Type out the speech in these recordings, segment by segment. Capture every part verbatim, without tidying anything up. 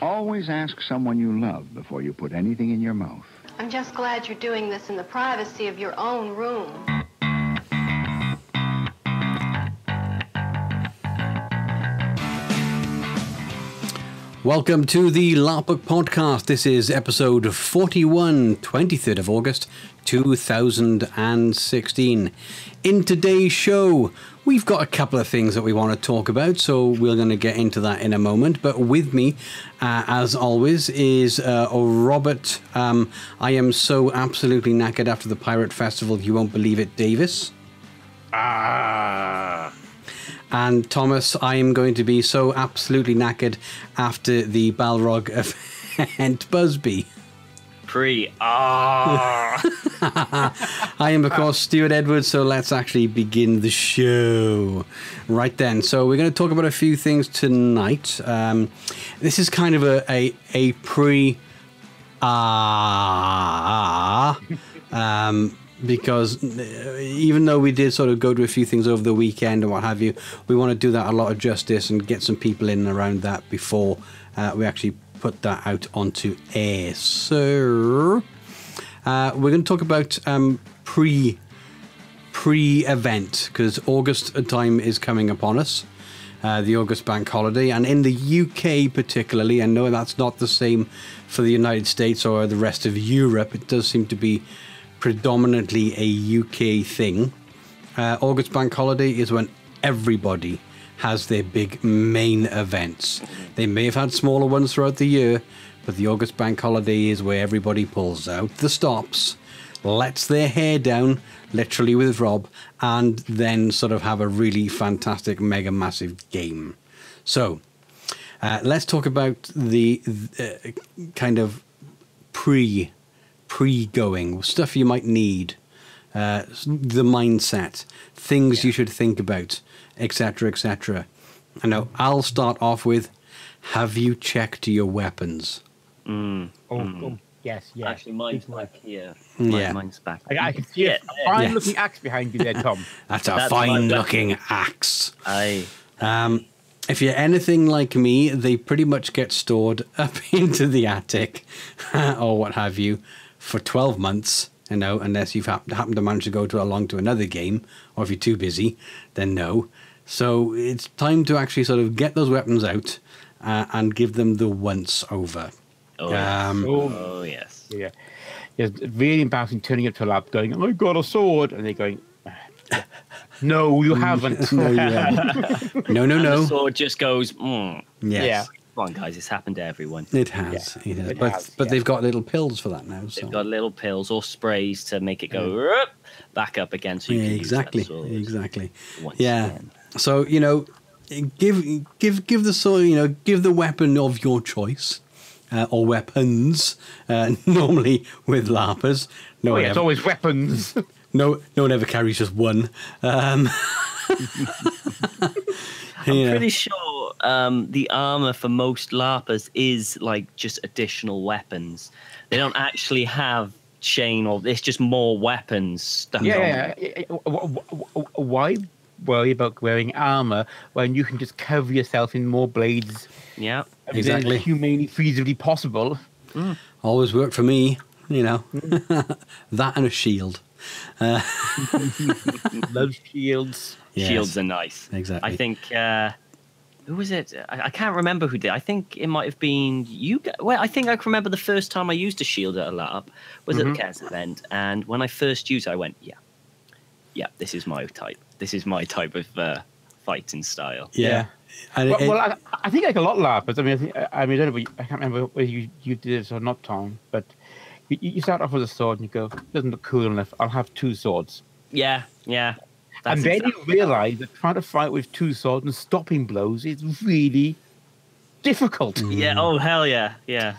Always ask someone you love before you put anything in your mouth. I'm just glad you're doing this in the privacy of your own room. Welcome to the LARP Book Podcast. This is episode forty-one, twenty-third of August, two thousand sixteen. In today's show, we've got a couple of things that we want to talk about, so we're going to get into that in a moment. But with me, uh, as always, is uh, Robert. Um, I am so absolutely knackered after the Pirate Festival, you won't believe it, Davis. Ah... And Thomas, I am going to be so absolutely knackered after the Balrog of Ent Busby. Pre. Ah. I am, of course, Stuart Edwards, so let's actually begin the show. Right then, so we're going to talk about a few things tonight. Um, this is kind of a, a, a pre. Ah. Um. Because even though we did sort of go to a few things over the weekend and what have you, we want to do that a lot of justice and get some people in and around that before uh, we actually put that out onto air. So uh, we're going to talk about um, pre, pre-event because August time is coming upon us, uh, the August bank holiday. And in the U K particularly, and no, that's not the same for the United States or the rest of Europe. It does seem to be predominantly a U K thing. Uh, August bank holiday is when everybody has their big main events. They may have had smaller ones throughout the year, but the August bank holiday is where everybody pulls out the stops, lets their hair down, literally with Rob, and then sort of have a really fantastic, mega massive game. So uh, let's talk about the uh, kind of pre pre-going, stuff you might need, uh, the mindset, things yeah. you should think about, et cetera, et cetera. I know I'll start off with, have you checked your weapons? Mm. Oh, mm. oh, yes, yes. Actually, mine's back here. My, yeah. Mine's back. I, I can see it. A fine-looking yes. axe behind you there, Tom. That's a fine-looking axe. Aye. Um, if you're anything like me, they pretty much get stored up into the attic or what have you, for twelve months, you know, unless you've ha happened to manage to go to along to another game, or if you're too busy, then no. So it's time to actually sort of get those weapons out uh, and give them the once over. Oh, um, yes. Oh, oh yes. Yeah. It's really embarrassing turning up to a lab going, oh, I got a sword. And they're going, no, you haven't. no, you haven't. no, no, and no. The sword just goes, mm. yes. Yeah. Come on, guys, it's happened to everyone. It has, yeah, it has. It but has, but yeah. they've got little pills for that now. So. They've got little pills or sprays to make it go yeah. back up again. So you yeah, can exactly, use that sword exactly. Yeah. Again. So you know, give give give the sword, you know, give the weapon of your choice, uh, or weapons. Uh, normally with LARPers, no, oh, yeah, it's ever, always weapons. no, no one ever carries just one. Um, I'm yeah. pretty sure um, the armor for most LARPers is like just additional weapons. They don't actually have chain or it's just more weapons stuck yeah, on. Yeah, why worry about wearing armor when you can just cover yourself in more blades? Yeah, exactly. As humanely, feasibly possible. Mm. Always worked for me, you know. Mm. That and a shield. Uh, love shields. Yes. Shields are nice. Exactly. I think uh, who was it? I, I can't remember who did. I think it might have been you. Well, I think I can remember the first time I used a shield at a LARP was mm-hmm. at the Cairns event, and when I first used, it, I went, yeah, yeah, this is my type. This is my type of uh, fighting style. Yeah. yeah. And well, it, well I, I think like a lot of LARPers. I mean, I, think, I mean, I don't know. I can't remember whether you you did this or not, Tom, but. You start off with a sword and you go, it doesn't look cool enough. I'll have two swords. Yeah, yeah. And then exactly. you realise that trying to fight with two swords and stopping blows is really difficult. Mm. Yeah. Oh hell yeah, yeah.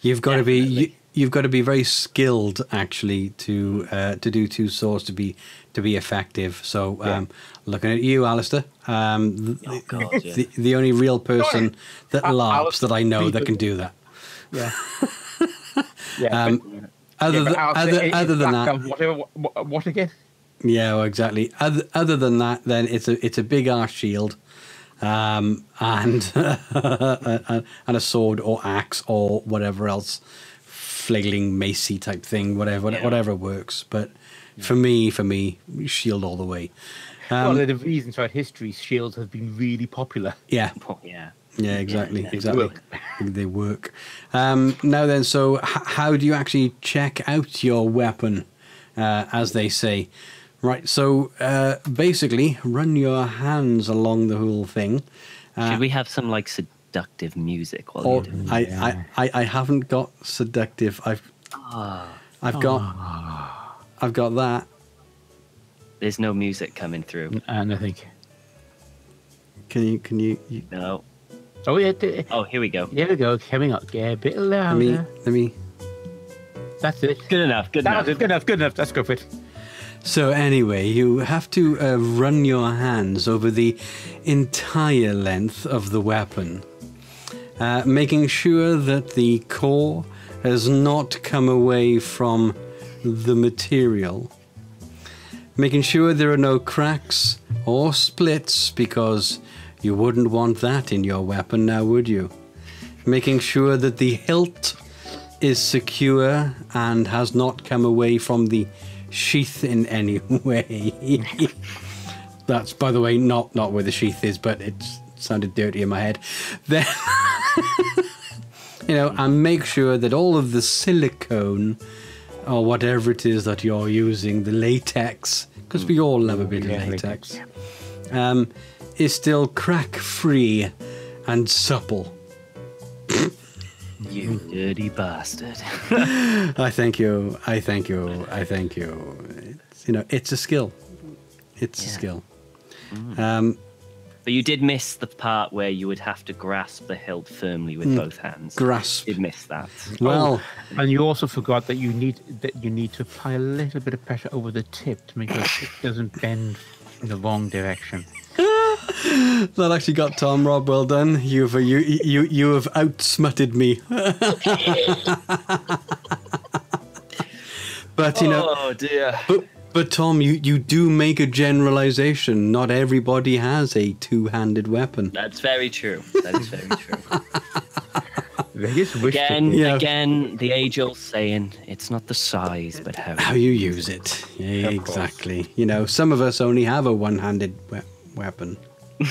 You've got Definitely. to be. You, you've got to be very skilled actually to uh, to do two swords to be to be effective. So um, yeah. looking at you, Alistair. Um, the, oh God. Yeah. The, the only real person that LARPs that I know that can do that. Yeah. Yeah, um, but, other, yeah, th other, it, other than that, whatever, what, what again? Yeah, well, exactly. Other, other than that, then it's a it's a big ass shield, um, and and a sword or axe or whatever else, flailing macy type thing, whatever, yeah. whatever works. But yeah. for me, for me, shield all the way. Um, well, the reason throughout history, shields have been really popular. Yeah, yeah, yeah, exactly, yeah, they exactly. Work. They work. Um, now then, so h how do you actually check out your weapon, uh, as they say? Right, so uh, basically, run your hands along the whole thing. Uh, Should we have some like seductive music? While or, I, yeah. I, I, I haven't got seductive. I've, oh. I've got, oh. I've got that. There's no music coming through. Uh, nothing. Can you? Can you? you... No. Oh yeah. Oh, here we go. Here we go. Coming up. Yeah, a bit louder. Let me. Let me. That's it. Good enough. Good enough. Good enough. Good enough. Let's go for it. So anyway, you have to uh, run your hands over the entire length of the weapon, uh, making sure that the core has not come away from the material, making sure there are no cracks or splits, because you wouldn't want that in your weapon now, would you? Making sure that the hilt is secure and has not come away from the sheath in any way. That's, by the way, not not where the sheath is, but it sounded dirty in my head. Then you know, and make sure that all of the silicone or whatever it is that you're using, the latex, because we all love a bit yeah, of latex, um, is still crack free and supple. You dirty bastard. I thank you. I thank you. I thank you. It's, you know, it's a skill. It's yeah. a skill. Mm. Um, but you did miss the part where you would have to grasp the hilt firmly with mm, both hands. Grasp. You did miss that. Well, oh, and you also forgot that you need that you need to apply a little bit of pressure over the tip to make sure it doesn't bend in the wrong direction. That actually got Tom. Rob, well done. You've you you you have outsmutted me. But you know, oh dear. But but Tom, you you do make a generalization. Not everybody has a two-handed weapon. That's very true. That is very true. again, yeah. again, the age-old saying: it's not the size, but how how you use it. Yeah, exactly. You know, some of us only have a one-handed weapon. Weapon. mm.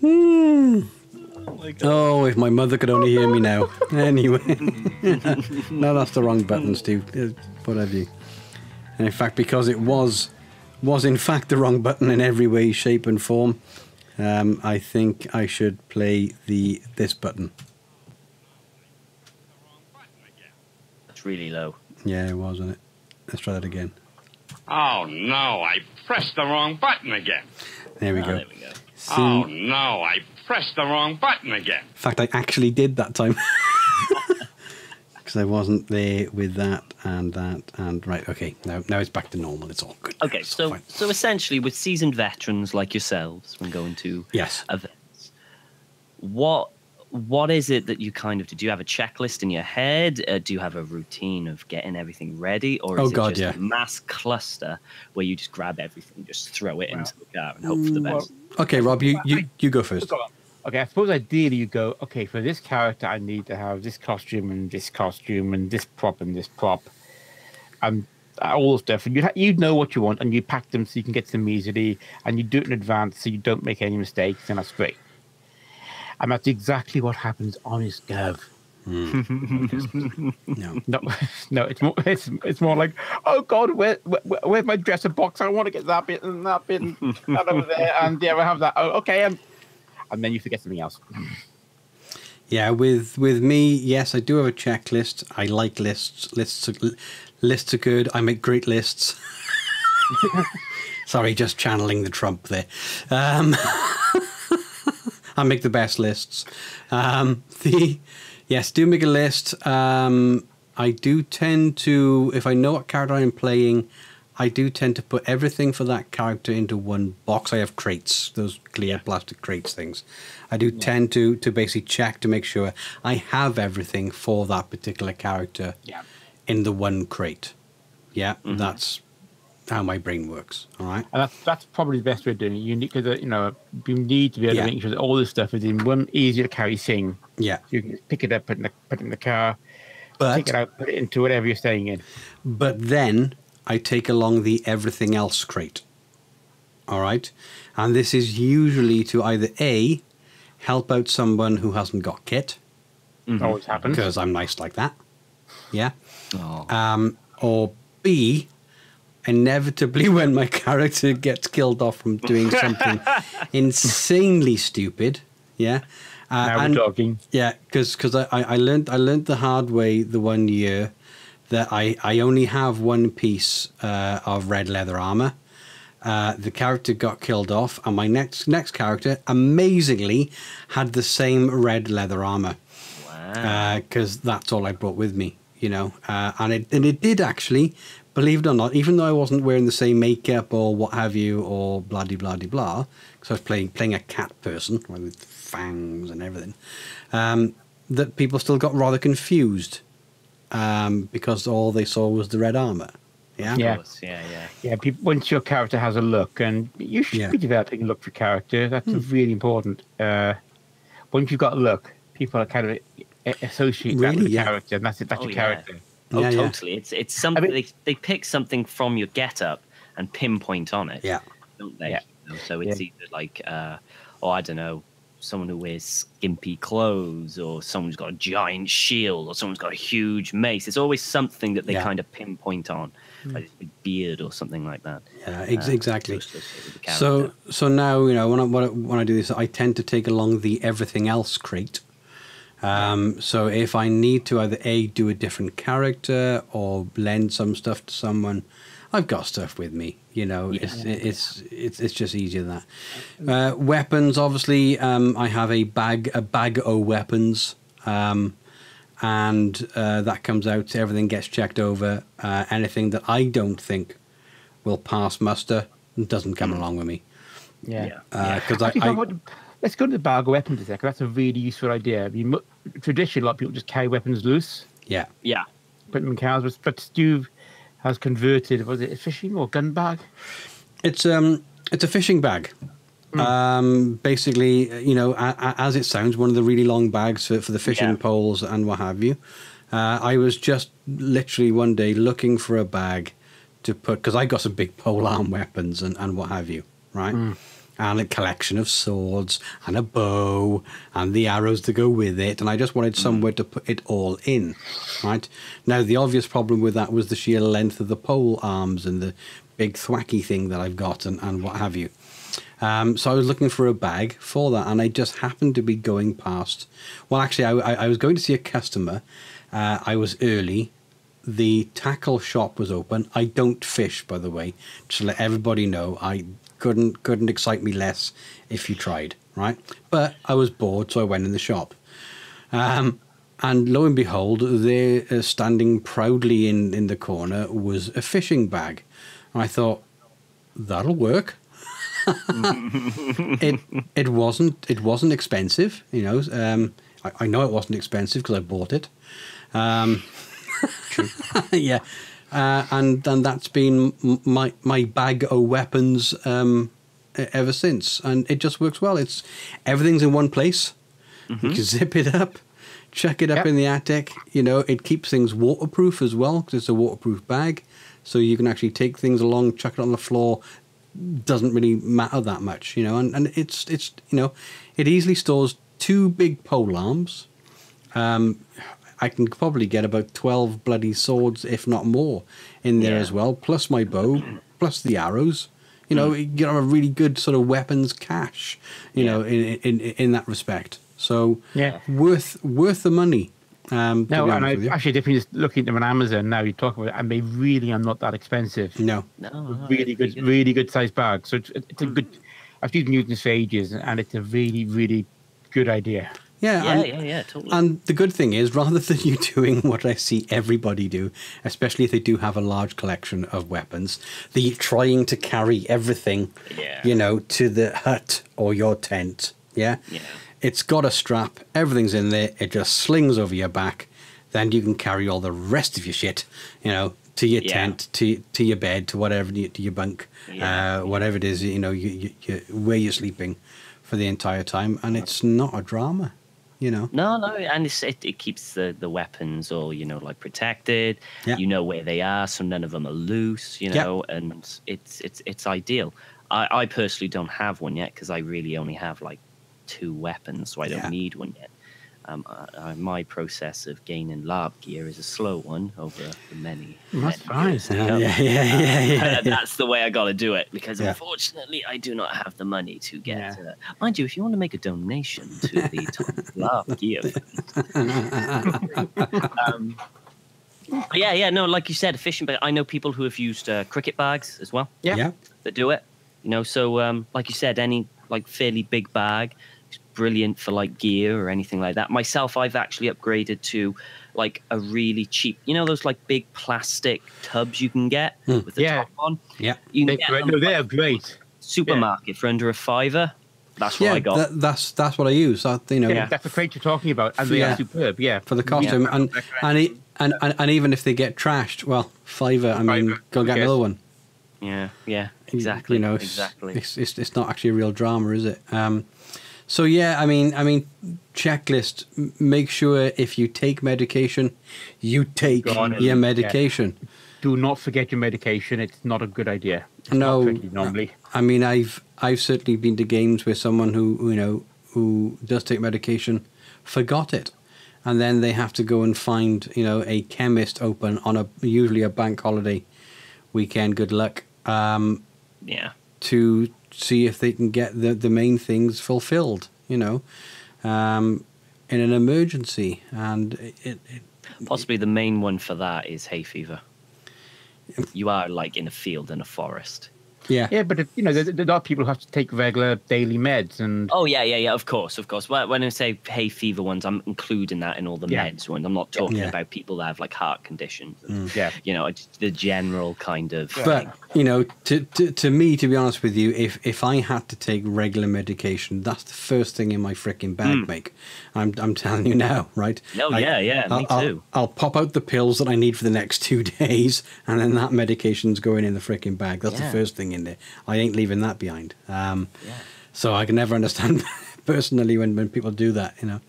Oh, my God. Oh, if my mother could only hear me now. Anyway. No, that's the wrong button, Steve. What have you? And in fact, because it was, was in fact the wrong button in every way, shape and form, um, I think I should play the this button. Really low. Yeah, it was, wasn't it? Let's try that again. Oh no, I pressed the wrong button again. There we oh, go. There we go. So, oh no, I pressed the wrong button again. In fact, I actually did that time. Because I wasn't there with that and that and right. Okay, now now it's back to normal. It's all good. Okay, so fine. So essentially, with seasoned veterans like yourselves, when going to yes events, what. What is it that you kind of do? Do you have a checklist in your head? Uh, do you have a routine of getting everything ready? Or is oh, God, it just yeah. a mass cluster where you just grab everything, just throw it wow. into the car and hope for the best? Well, okay, Rob, you, you, you go first. Okay, I suppose ideally you go, okay, for this character, I need to have this costume and this costume and this prop and this prop. Um, all the stuff. And you you know what you want and you pack them so you can get them easily. And you do it in advance so you don't make any mistakes. And that's great. And that's exactly what happens on his Gav. Mm. no, no, no. It's more. It's it's more like, oh God, where, where where's my dresser box? I want to get that bit and that bit and that over there, and yeah, I have that. Oh, okay, and and then you forget something else. Yeah, with with me, yes, I do have a checklist. I like lists. Lists are, lists are good. I make great lists. Sorry, just channeling the Trump there. Um, I make the best lists. Um, the yes, do make a list. Um, I do tend to, if I know what character I'm playing, I do tend to put everything for that character into one box. I have crates, those clear plastic crates things. I do yeah. tend to to basically check to make sure I have everything for that particular character yeah. in the one crate. Yeah, mm-hmm. That's how my brain works. All right, and that's, that's probably the best way of doing it. You need, because you know, you need to be able yeah. to make sure that all this stuff is in one easy to carry thing. Yeah, so you can pick it up, put it in the, put it in the car, but, take it out, put it into whatever you're staying in. But then I take along the everything else crate. All right, and this is usually to either A, help out someone who hasn't got kit. Mm-hmm. Always happens, because I'm nice like that. Yeah, oh. um, or B, inevitably, when my character gets killed off from doing something insanely stupid, yeah. Uh, now we're and, talking. Yeah, because because I, I learned I learned the hard way the one year that I I only have one piece uh, of red leather armor. Uh, the character got killed off, and my next next character amazingly had the same red leather armor. Wow. Because uh, that's all I brought with me, you know. Uh, and it and it did actually. Believe it or not, even though I wasn't wearing the same makeup or what have you, or blah de blah de blah, because I was playing playing a cat person with fangs and everything, um, that people still got rather confused um, because all they saw was the red armor. Yeah, yeah, yeah, yeah. yeah people, once your character has a look, and you should yeah. be developing a look for character. That's hmm. really important. Uh, once you've got a look, people are kind of associate really, that with the yeah. character, and that's it. That's oh, your character. Yeah. Oh, yeah, totally. Yeah. It's it's something I mean, they they pick something from your get-up and pinpoint on it. Yeah, don't they? Yeah. You know, so it's yeah. either like, uh, oh, I don't know, someone who wears skimpy clothes, or someone's got a giant shield, or someone's got a huge mace. It's always something that they yeah. kind of pinpoint on, mm. like a beard or something like that. Yeah, ex uh, exactly. So so now you know when I, when I when I do this, I tend to take along the everything else crate. Um, so if I need to either A, do a different character or lend some stuff to someone, I've got stuff with me, you know, yeah, it's, yeah. it's, it's, it's just easier than that. Uh, weapons, obviously, um, I have a bag, a bag o' weapons, um, and, uh, that comes out, everything gets checked over, uh, anything that I don't think will pass muster doesn't come mm. along with me. Yeah. Uh, cause I, I let's go to the bag of weapons a second. That's a really useful idea. I mean, traditionally, a lot of people just carry weapons loose. Yeah. Yeah. Put them in cars, but, but Stu has converted, was it a fishing or gun bag? It's, um, it's a fishing bag. Mm. Um, basically, you know, a, a, as it sounds, one of the really long bags for, for the fishing yeah. poles and what have you. Uh, I was just literally one day looking for a bag to put, because I got some big polearm weapons and, and what have you, right? Mm. And a collection of swords and a bow and the arrows to go with it. And I just wanted somewhere to put it all in, right? Now, the obvious problem with that was the sheer length of the pole arms and the big thwacky thing that I've got and, and what have you. Um, so I was looking for a bag for that. And I just happened to be going past. Well, actually, I, I, I was going to see a customer. Uh, I was early. The tackle shop was open. I don't fish, by the way, just to let everybody know. I couldn't couldn't excite me less if you tried, right? But I was bored, so I went in the shop. Um, and lo and behold, there, uh, standing proudly in, in the corner was a fishing bag. And I thought, that'll work. it it wasn't it wasn't expensive, you know. Um, I, I know it wasn't expensive because I bought it. Um yeah, uh, and and that's been my my bag of weapons um, ever since, and it just works well. It's everything's in one place. Mm-hmm. You can zip it up, chuck it up yep. in the attic. You know, it keeps things waterproof as well because it's a waterproof bag, so you can actually take things along, chuck it on the floor. Doesn't really matter that much, you know. And and it's it's you know, it easily stores two big pole arms. Um, I can probably get about twelve bloody swords, if not more, in there yeah. as well, plus my bow, plus the arrows. You know, mm. you have a really good sort of weapons cache, you yeah. know, in, in in that respect. So yeah. worth worth the money. Um, no, and I, actually, if you're just looking at them on Amazon now, you talk about it, and they really are not that expensive. No. no, no really good, good, really good sized bag. So it's, it's a good, I've been using this for ages, and it's a really, really good idea. Yeah, yeah, and, yeah, yeah, totally. And the good thing is, rather than you doing what I see everybody do, especially if they do have a large collection of weapons, the trying to carry everything, yeah. you know, to the hut or your tent, yeah? yeah? It's got a strap, everything's in there, it just slings over your back, then you can carry all the rest of your shit, you know, to your yeah. tent, to to your bed, to whatever, to your bunk, yeah. uh, whatever it is, you know, you, you, you, where you're sleeping for the entire time. And it's not a drama, you know. No, no, and it's, it, it keeps the, the weapons all, you know, like protected. Yeah. You know where they are, so none of them are loose, you know, yeah. and it's it's it's ideal. I, I personally don't have one yet because I really only have like two weapons, so I don't yeah. need one yet. Um, I, I, my process of gaining LARP gear is a slow one over the many. That's right. Yeah, yeah, yeah, yeah, yeah. That's the way I got to do it because yeah. unfortunately I do not have the money to get. Yeah. Uh, mind you, if you want to make a donation to the LARP gear, um, yeah, yeah, no, like you said, fishing. But I know people who have used uh, cricket bags as well. Yeah, yeah. that do it. You know, so um, like you said, any like fairly big bag. Brilliant for like gear or anything like that. Myself, I've actually upgraded to like a really cheap, you know, those like big plastic tubs you can get mm. with the yeah. top on. Yeah, you can they're, get no, they're like great. Supermarket yeah. for under a fiver. That's what yeah, I got. That, that's that's what I use. I, you know, yeah, that's the crate you're talking about, and they yeah. are superb. Yeah, for the costume, yeah. and and, it, and and and even if they get trashed, well, fiver. I mean, fiver, go get another one. Yeah, yeah, exactly. You know, it's, exactly. It's, it's it's not actually a real drama, is it? Um. So yeah, I mean, I mean, checklist. Make sure if you take medication, you take your medication. Yeah. Do not forget your medication. It's not a good idea. It's no, normally. I mean, I've I've certainly been to games where someone who you know who does take medication forgot it, and then they have to go and find you know a chemist open on a usually a bank holiday weekend. Good luck. Um, yeah. To see if they can get the, the main things fulfilled, you know, um, in an emergency. And it, it, possibly the main one for that is hay fever. You are like in a field in a forest. Yeah. Yeah, but, if, you know, there, there are people who have to take regular daily meds. And oh, yeah, yeah, yeah, of course, of course. When I say hay fever ones, I'm including that in all the yeah. meds ones. I'm not talking yeah. about people that have, like, heart conditions. And, mm. Yeah. You know, the general kind of yeah. thing. But, you know, to, to to me, to be honest with you, if, if I had to take regular medication, that's the first thing in my freaking bag, mm. mate. I'm, I'm telling you now, right? Oh, like, yeah, yeah, I'll, me too. I'll, I'll pop out the pills that I need for the next two days, and then that medication's going in the freaking bag. That's yeah. the first thing in there. I ain't leaving that behind. Um, yeah. So I can never understand personally when, when people do that, you know.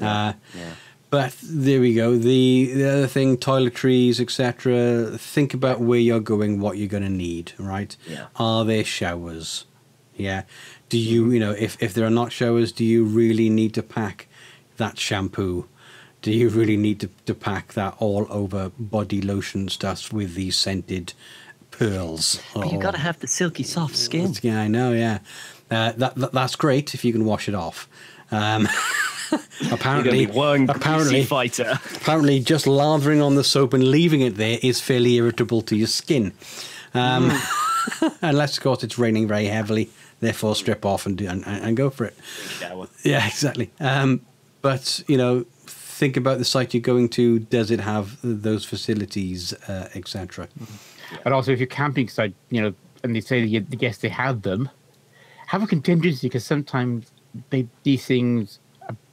Uh, yeah. But there we go. The, the other thing, toiletries, et cetera. Think about where you're going, what you're going to need, right? Yeah. Are there showers? Yeah. Do you, you know, if, if there are not showers, do you really need to pack that shampoo? Do you really need to, to pack that all over body lotion stuff with the scented pearls? But you got to have the silky soft skin. Yeah, I know, yeah. Uh, that, that That's great if you can wash it off. Um, apparently, You're gonna be one apparently, fighter. apparently just lathering on the soap and leaving it there is fairly irritable to your skin. Um, mm. Unless, of course, it's raining very heavily. Therefore, strip off and, do, and, and go for it. Yeah, exactly. Um, but, you know, think about the site you're going to. Does it have those facilities, uh, et cetera? Yeah. And also, if you're camping site, you know, and they say that yes, they have them, have a contingency because sometimes they, these things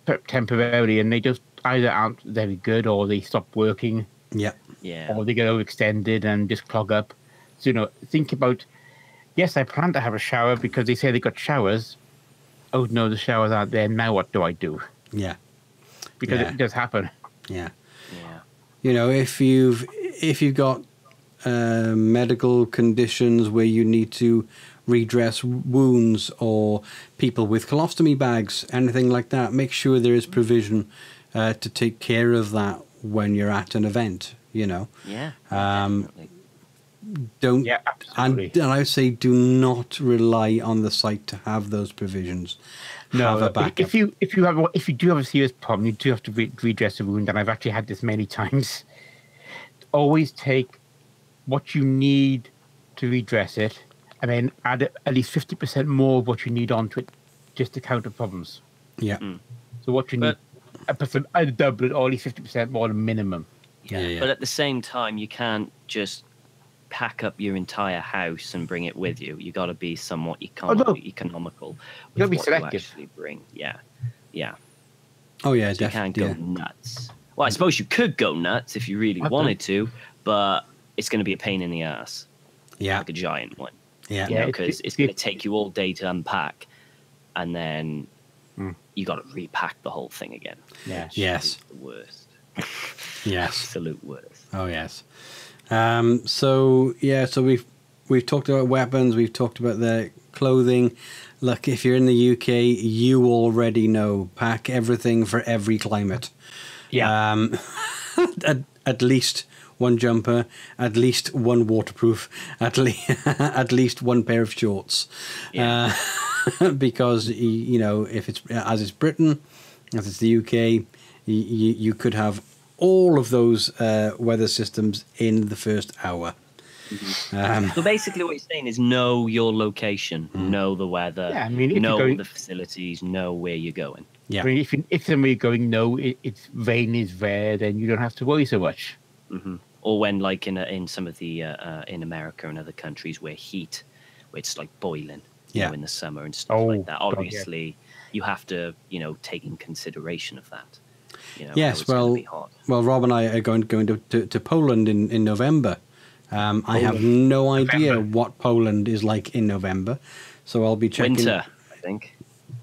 are temporary and they just either aren't very good or they stop working. Yeah, yeah. Or they get overextended and just clog up. So you know, think about. Yes, I plan to have a shower because they say they got showers. Oh no, the showers aren't there now. What do I do? Yeah, because yeah. it does happen. Yeah, yeah. You know, if you've if you've got. Uh, medical conditions where you need to redress wounds or people with colostomy bags, anything like that, make sure there is provision uh, to take care of that when you're at an event, you know. Yeah. Um, don't, yeah, absolutely. And, and I would say do not rely on the site to have those provisions. No, have a backup. If you, if you, have, if you do have a serious problem, you do have to re redress a wound, and I've actually had this many times. Always take what you need to redress it, and then add at least fifty percent more of what you need onto it just to counter problems. Yeah. Mm. So what you but, need, either double it or at least fifty percent more than minimum. Yeah. Yeah, yeah. But at the same time, you can't just pack up your entire house and bring it with you. You got to be somewhat economic, oh, no. economical. With you got to be selective. You actually bring. Yeah. Yeah. Oh, yeah. So you can't go yeah. nuts. Well, I suppose you could go nuts if you really I've wanted done. to, but it's going to be a pain in the ass. Yeah. Like a giant one. Yeah. You know, because it's going to take you all day to unpack, and then mm. you got to repack the whole thing again. Yes. Yes. The worst. Yes. Absolute worst. Oh, yes. Um, so, yeah, so we've we've talked about weapons. We've talked about the clothing. Look, if you're in the U K, you already know. Pack everything for every climate. Yeah. Um, at, at least one jumper, at least one waterproof, at, le at least one pair of shorts. Yeah. Uh, because, you know, if it's as it's Britain, as it's the U K, you, you could have all of those uh, weather systems in the first hour. Mm-hmm. um, so basically what you're saying is know your location, mm. know the weather, yeah, I mean, know going, the facilities, know where you're going. Yeah. I mean, if, if somebody's going, no, it, it's rain is there, then you don't have to worry so much. Mm-hmm. Or when, like in a, in some of the uh, uh, in America and other countries where heat, where it's like boiling, yeah. you know, in the summer and stuff oh, like that. Obviously, God, yeah. you have to, you know, take in consideration of that. You know, yes, well, well, Rob and I are going going to to, to Poland in in November. Um, I have no idea November. what Poland is like in November, so I'll be checking. Winter, I think.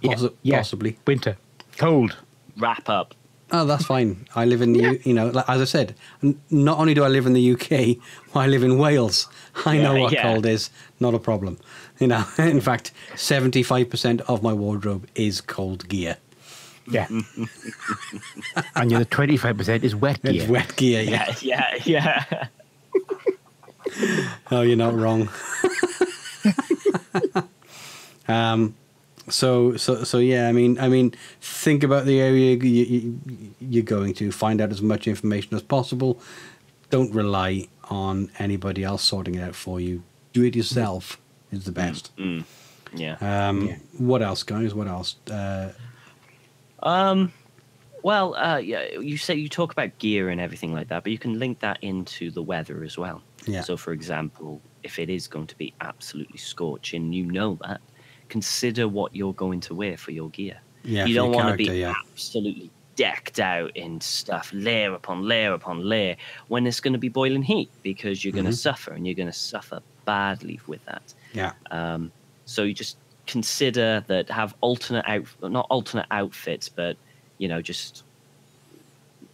Possi yeah, yeah. Possibly winter, cold. Wrap up. Oh, that's fine. I live in the, yeah. you know, as I said, not only do I live in the U K, I live in Wales. I yeah, know what yeah. cold is. Not a problem. You know, in fact, seventy-five percent of my wardrobe is cold gear. Yeah. And the other twenty-five percent is wet gear. It's wet gear, yeah. Yeah, yeah. yeah. Oh, you're not wrong. um So, so, so, yeah, I mean, I mean, think about the area you, you, you're going to. Find out as much information as possible. Don't rely on anybody else sorting it out for you. Do it yourself is the best. Mm, mm, yeah. Um, yeah. What else, guys? What else? Uh, um, well, uh, yeah, you say you talk about gear and everything like that, but you can link that into the weather as well. Yeah. So, for example, if it is going to be absolutely scorching, you know that. Consider what you're going to wear for your gear. Yeah, you don't want to be yeah. absolutely decked out in stuff, layer upon layer upon layer, when it's going to be boiling heat, because you're mm-hmm. going to suffer, and you're going to suffer badly with that. Yeah. Um, so you just consider that, have alternate out, not alternate outfits, but, you know, just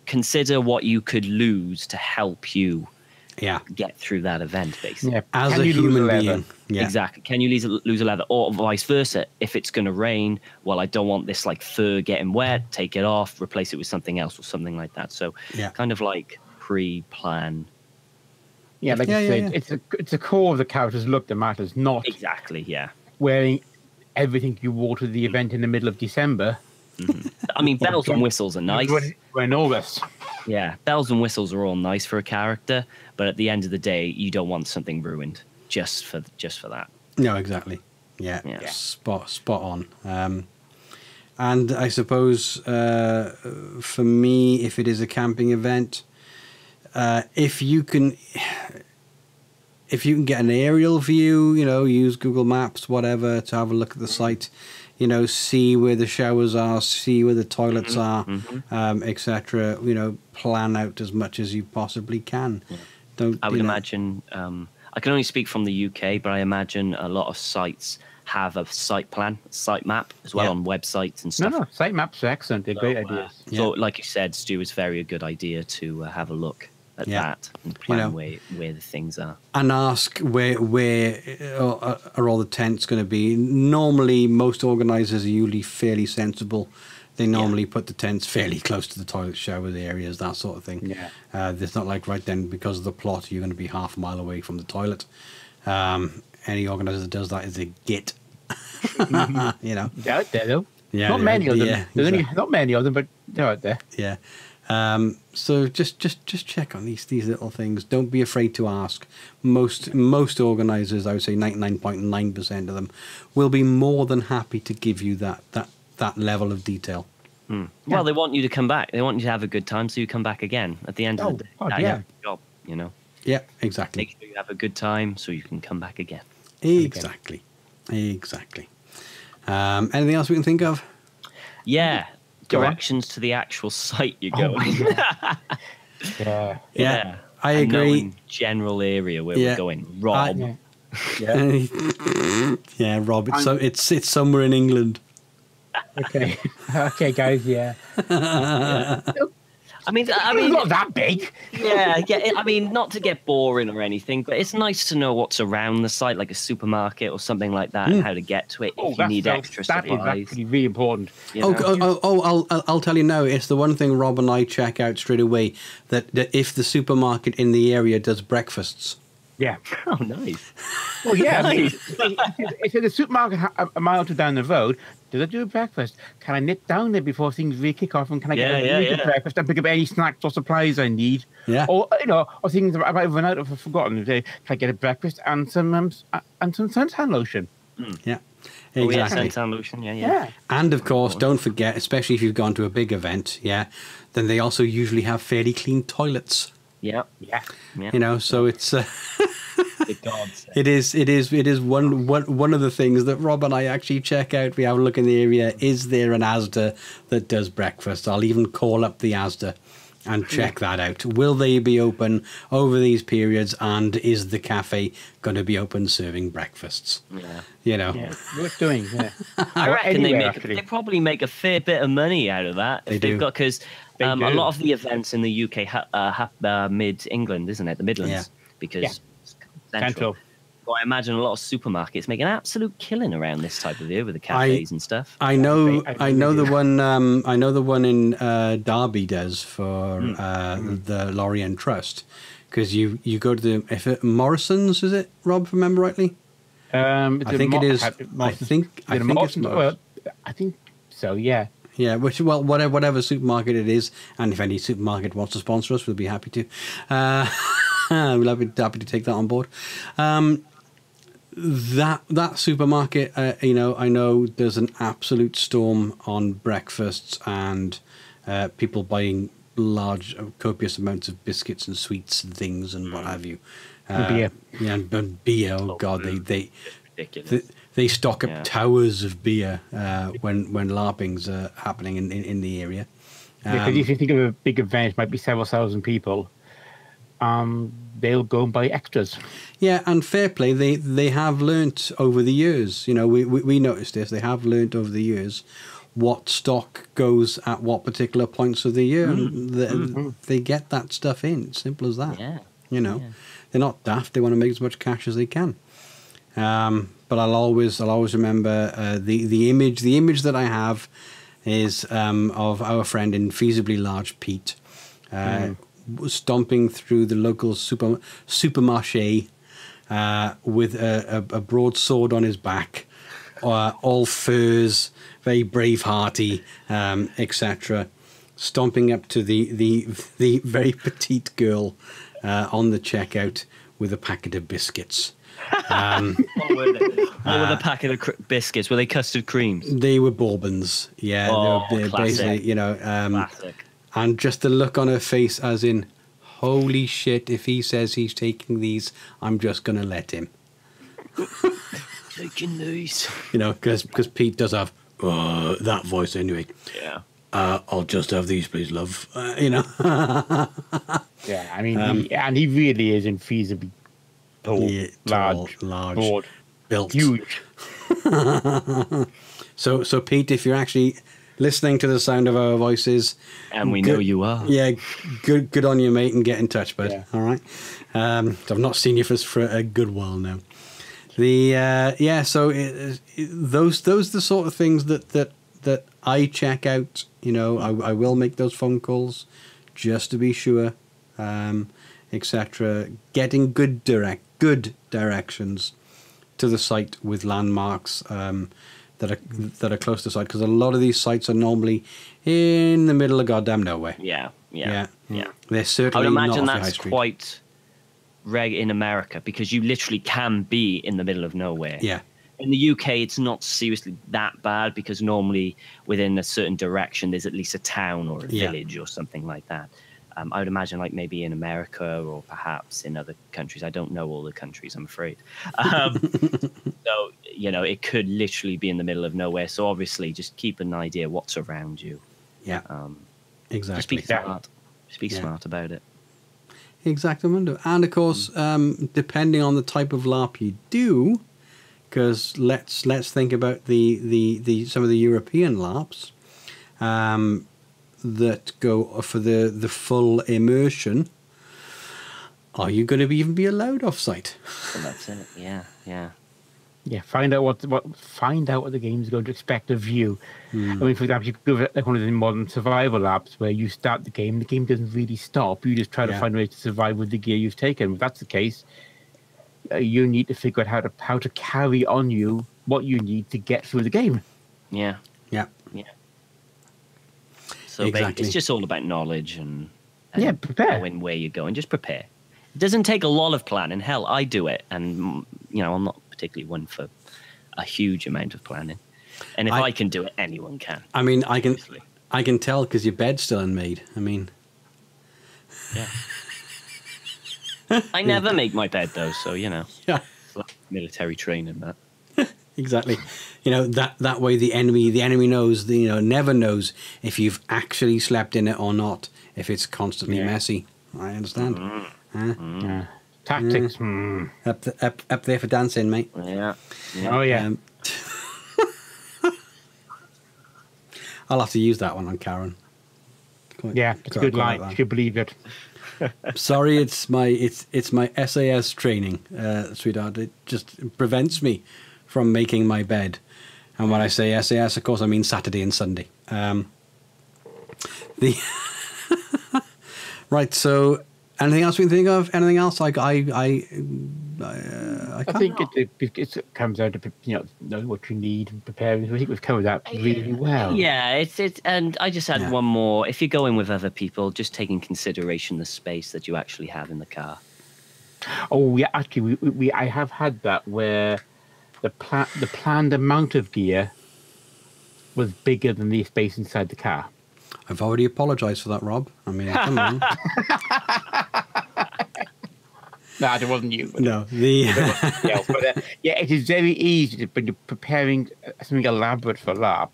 consider what you could lose to help you yeah get through that event, basically. Yeah. As can a human being, yeah. exactly. Can you lose a, lose a leather, or vice versa? If it's going to rain, well, I don't want this like fur getting wet. Take it off, replace it with something else, or something like that. So, yeah. kind of like pre-plan. Yeah, like yeah, you yeah, said, yeah. it's a, it's the core of the character's look that matters, not exactly. Yeah, wearing everything you wore to the event in the middle of December. Mm-hmm. I mean, bells and whistles are nice. We're in August. Yeah, bells and whistles are all nice for a character, but at the end of the day, you don't want something ruined just for just for that. No, exactly. Yeah, yeah. spot spot on. Um, and I suppose uh, for me, if it is a camping event, uh, if you can, if you can get an aerial view, you know, use Google Maps, whatever, to have a look at the site. You know, see where the showers are, see where the toilets mm-hmm. are, mm-hmm. um, et cetera. You know, plan out as much as you possibly can. Yeah. Don't. I would you know, imagine. Um, I can only speak from the U K, but I imagine a lot of sites have a site plan, site map as well yeah. on websites and stuff. No, no, site maps are excellent. They're so, great ideas. Uh, yeah. So, like you said, Stu, it's very a good idea to uh, have a look at yeah. that and plan you know, where where the things are, and ask where where are, are all the tents going to be. Normally, most organisers are usually fairly sensible. They normally yeah. put the tents fairly close to the toilet shower, the areas, that sort of thing. Yeah, uh, it's not like right then because of the plot you're going to be half a mile away from the toilet. Um, any organiser that does that is a git. You know, they're out there though. Yeah, not many of them. Yeah, there's exactly. only not many of them, but they're out there. Yeah. Um, so just, just, just check on these, these little things. Don't be afraid to ask. Most, most organisers, I would say ninety-nine point nine percent of them will be more than happy to give you that, that, that level of detail. Mm. Yeah. Well, they want you to come back. They want you to have a good time. So you come back again at the end oh, of the day. God, yeah. Job, you know? Yeah, exactly. Make sure you have a good time so you can come back again. Exactly. Again. Exactly. Um, anything else we can think of? Yeah. directions to the actual site you're going. Oh yeah. Yeah. I and agree. Knowing general area where yeah. we're going. Rob. I, yeah. yeah. yeah, Rob. It's, so, it's, it's somewhere in England. Okay. Okay, guys, yeah. yeah. I mean, I mean, it's not that big. Yeah, yeah. I mean, not to get boring or anything, but it's nice to know what's around the site, like a supermarket or something like that, mm. and how to get to it oh, if you need sounds, extra that supplies. That is actually really important. You know? Oh, oh, oh, oh I'll, I'll tell you now. It's the one thing Rob and I check out straight away, that, that if the supermarket in the area does breakfasts. Yeah. Oh, nice. Well, yeah. Nice. I mean, if there's a supermarket a mile or two down the road, do they do a breakfast? Can I nip down there before things really kick off? And can I yeah, get a yeah, yeah. breakfast and pick up any snacks or supplies I need? Yeah. Or, you know, or things that I might have run out of, I've forgotten. Can I get a breakfast and some um, and some suntan lotion? Mm. Yeah. Exactly. Oh, yeah, suntan lotion, yeah, yeah, yeah. And, of course, don't forget, especially if you've gone to a big event, yeah, then they also usually have fairly clean toilets. Yeah, yeah, yeah. You know, so it's uh, it is, it is, it is one, one one of the things that Rob and I actually check out. We have a look in the area. Is there an Asda that does breakfast? I'll even call up the Asda and check that out. Will they be open over these periods? And is the cafe going to be open serving breakfasts? Yeah, you know, yeah. worth doing. Yeah. I reckon anywhere, they make. Actually. They probably make a fair bit of money out of that. They if do. They've got because. Um, a lot of the events in the U K ha uh, ha uh, mid England, isn't it? The Midlands, yeah. because yeah. it's central. central. So I imagine a lot of supermarkets make an absolute killing around this type of year with the cafes I, and stuff. I know, I, I, I know the one. Um, I know the one in uh, Derby does for mm. uh, mm. the Lorien Trust, because you you go to the if it, Morrison's, is it, Rob? If I remember rightly? Um, I think it is. I think. I think it's Morrison's. I think so. Yeah. Yeah, which well, whatever whatever supermarket it is, and if any supermarket wants to sponsor us, we'll be happy to. Uh, we'll be happy to take that on board. Um, that that supermarket, uh, you know, I know there's an absolute storm on breakfasts and uh, people buying large, copious amounts of biscuits and sweets and things and what have you. Uh, and beer, yeah, and, and beer. Oh God, they they. Ridiculous. They, They stock up yeah. towers of beer uh, when when LARPing's are happening in, in, in the area. Um, yeah, because if you think of a big event, might be several thousand people, um, they'll go and buy extras. Yeah, and fair play, they they have learnt over the years. You know, we, we we noticed this. They have learnt over the years what stock goes at what particular points of the year. Mm-hmm. And they, mm-hmm. they get that stuff in. Simple as that. Yeah. You know, yeah. they're not daft. They want to make as much cash as they can. Um, but I'll always, I'll always remember uh, the the image. The image that I have is um, of our friend in Feasibly Large, Pete, uh, mm. stomping through the local super supermarché uh, with a, a, a broadsword on his back, uh, all furs, very bravehearty, um, et cetera, stomping up to the the the very petite girl uh, on the checkout with a packet of biscuits. Um, what were they? What uh, were the packet of cr biscuits? Were they custard creams? They were Bourbons. Yeah, oh, they were, they were basically, you know, um, classic. And just the look on her face, as in, holy shit! If he says he's taking these, I'm just gonna let him. Taking these, you know, because because Pete does have uh, that voice anyway. Yeah. Uh, I'll just have these, please, love. Uh, you know. Yeah, I mean, um, he, and he really is infeasibly. Tall, yeah, tall, large, large, broad, built, huge. so, so Pete, if you're actually listening to the sound of our voices, and we good, know you are, yeah, good, good on you, mate, and get in touch, bud. Yeah. All right, um, I've not seen you for for a good while now. The uh, yeah, so it, it, those those are the sort of things that that that I check out. You know, I, I will make those phone calls just to be sure, um, et cetera. Getting good direct. Good directions to the site with landmarks um, that are that are close to the site, because a lot of these sites are normally in the middle of goddamn nowhere. Yeah, yeah, yeah. yeah. They're certainly. I would imagine not that's quite reg in America, because you literally can be in the middle of nowhere. Yeah. In the U K, it's not seriously that bad, because normally within a certain direction, there's at least a town or a yeah. village or something like that. Um, I would imagine, like, maybe in America or perhaps in other countries. I don't know all the countries, I'm afraid. Um, so, you know, it could literally be in the middle of nowhere. So obviously just keep an idea what's around you. Yeah, um, exactly. Just be smart. Just be yeah. smart about it. Exactly. And of course, mm. um, depending on the type of LARP you do, because let's let's think about the the the some of the European LARPs um, that go for the the full immersion. Are you going to be, even be allowed off-site? Well, that's it. Yeah, yeah, yeah. Find out what what find out what the game's going to expect of you. Mm. I mean, for example, you go like one of the modern survival apps where you start the game, the game doesn't really stop. You just try yeah. to find a way to survive with the gear you've taken. If that's the case, uh, you need to figure out how to how to carry on you what you need to get through the game. Yeah, yeah, yeah. So exactly. It's just all about knowledge and, and yeah, prepare knowing where you're going. Just prepare. It doesn't take a lot of planning. Hell, I do it, and you know I'm not particularly one for a huge amount of planning. And if I, I can do it, anyone can. I mean, I can, obviously. I can tell because your bed's still unmade. I mean, yeah. I never make my bed though, so you know, yeah, military training that. Exactly, you know that that way the enemy the enemy knows the, you know never knows if you've actually slept in it or not if it's constantly yeah. messy. I understand. Mm-hmm. Uh, mm. Tactics mm. Up, the, up up there for dancing, mate. Yeah. yeah. Oh yeah. Um, I'll have to use that one on Karen. Quite, yeah, it's a good line. Like you believe it. Sorry, it's my it's it's my S A S training, uh, sweetheart. It just prevents me from making my bed. And when I say S A S, of course, I mean Saturday and Sunday. Um, the right, so. Anything else we can think of? Anything else? Like I, I, I, uh, I, I think it, it, it comes out to you know know what you need and preparing. I think we've covered that really well. Yeah, it's it. And I just had yeah. one more. If you go in with other people, just take in consideration the space that you actually have in the car. Oh yeah, actually, we we, we I have had that where the pla the planned amount of gear was bigger than the space inside the car. I've already apologised for that, Rob. I mean, come on. No, it wasn't you. No, the else, but, uh, yeah, it is very easy to, when you're preparing something elaborate for LARP.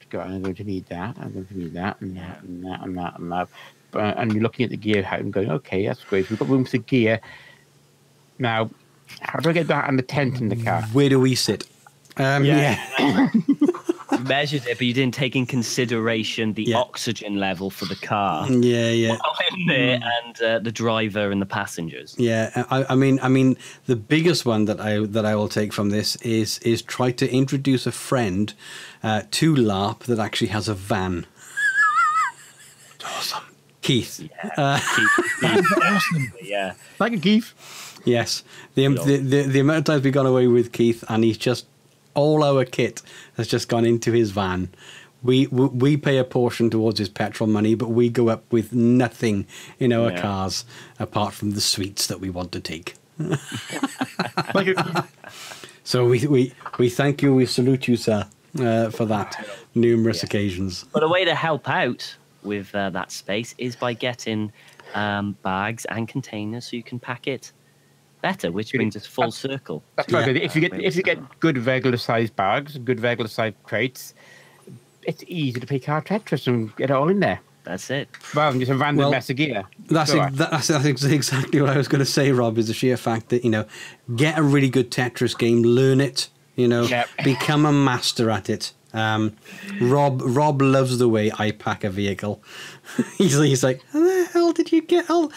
To go, I'm going to need that. I'm going to need that and that and that and that and that. But, and you're looking at the gear and going, okay, that's great. We've got room for gear. Now, how do I get that and the tent in the car? Where do we sit? Um, yeah. yeah. Measured it, but you didn't take in consideration the yeah. oxygen level for the car. Yeah, yeah. While in there and uh, the driver and the passengers. Yeah, I, I mean, I mean, the biggest one that I that I will take from this is is try to introduce a friend uh, to LARP that actually has a van. Awesome, Keith. Yeah, uh, Keith. That's awesome. Yeah, thank you, Keith. Yes, the, the the the amount of times we got away with Keith, and he's just. All our kit has just gone into his van. We, we we pay a portion towards his petrol money, but we go up with nothing in our yeah. cars apart from the sweets that we want to take. So we, we we thank you, we salute you, sir, uh, for that numerous yeah. occasions. But a way to help out with uh, that space is by getting um, bags and containers so you can pack it. Better, which brings us full circle. That's right. Yeah. If you get if you get good regular sized bags, good regular sized crates, it's easy to pick out Tetris and get it all in there. That's it. Rather than just a random well, mess of gear. That's, right. that's that's exactly what I was going to say, Rob. Is the sheer fact that you know, get a really good Tetris game, learn it. You know, yep. become a master at it. Um, Rob Rob loves the way I pack a vehicle. he's he's like, how the hell did you get all?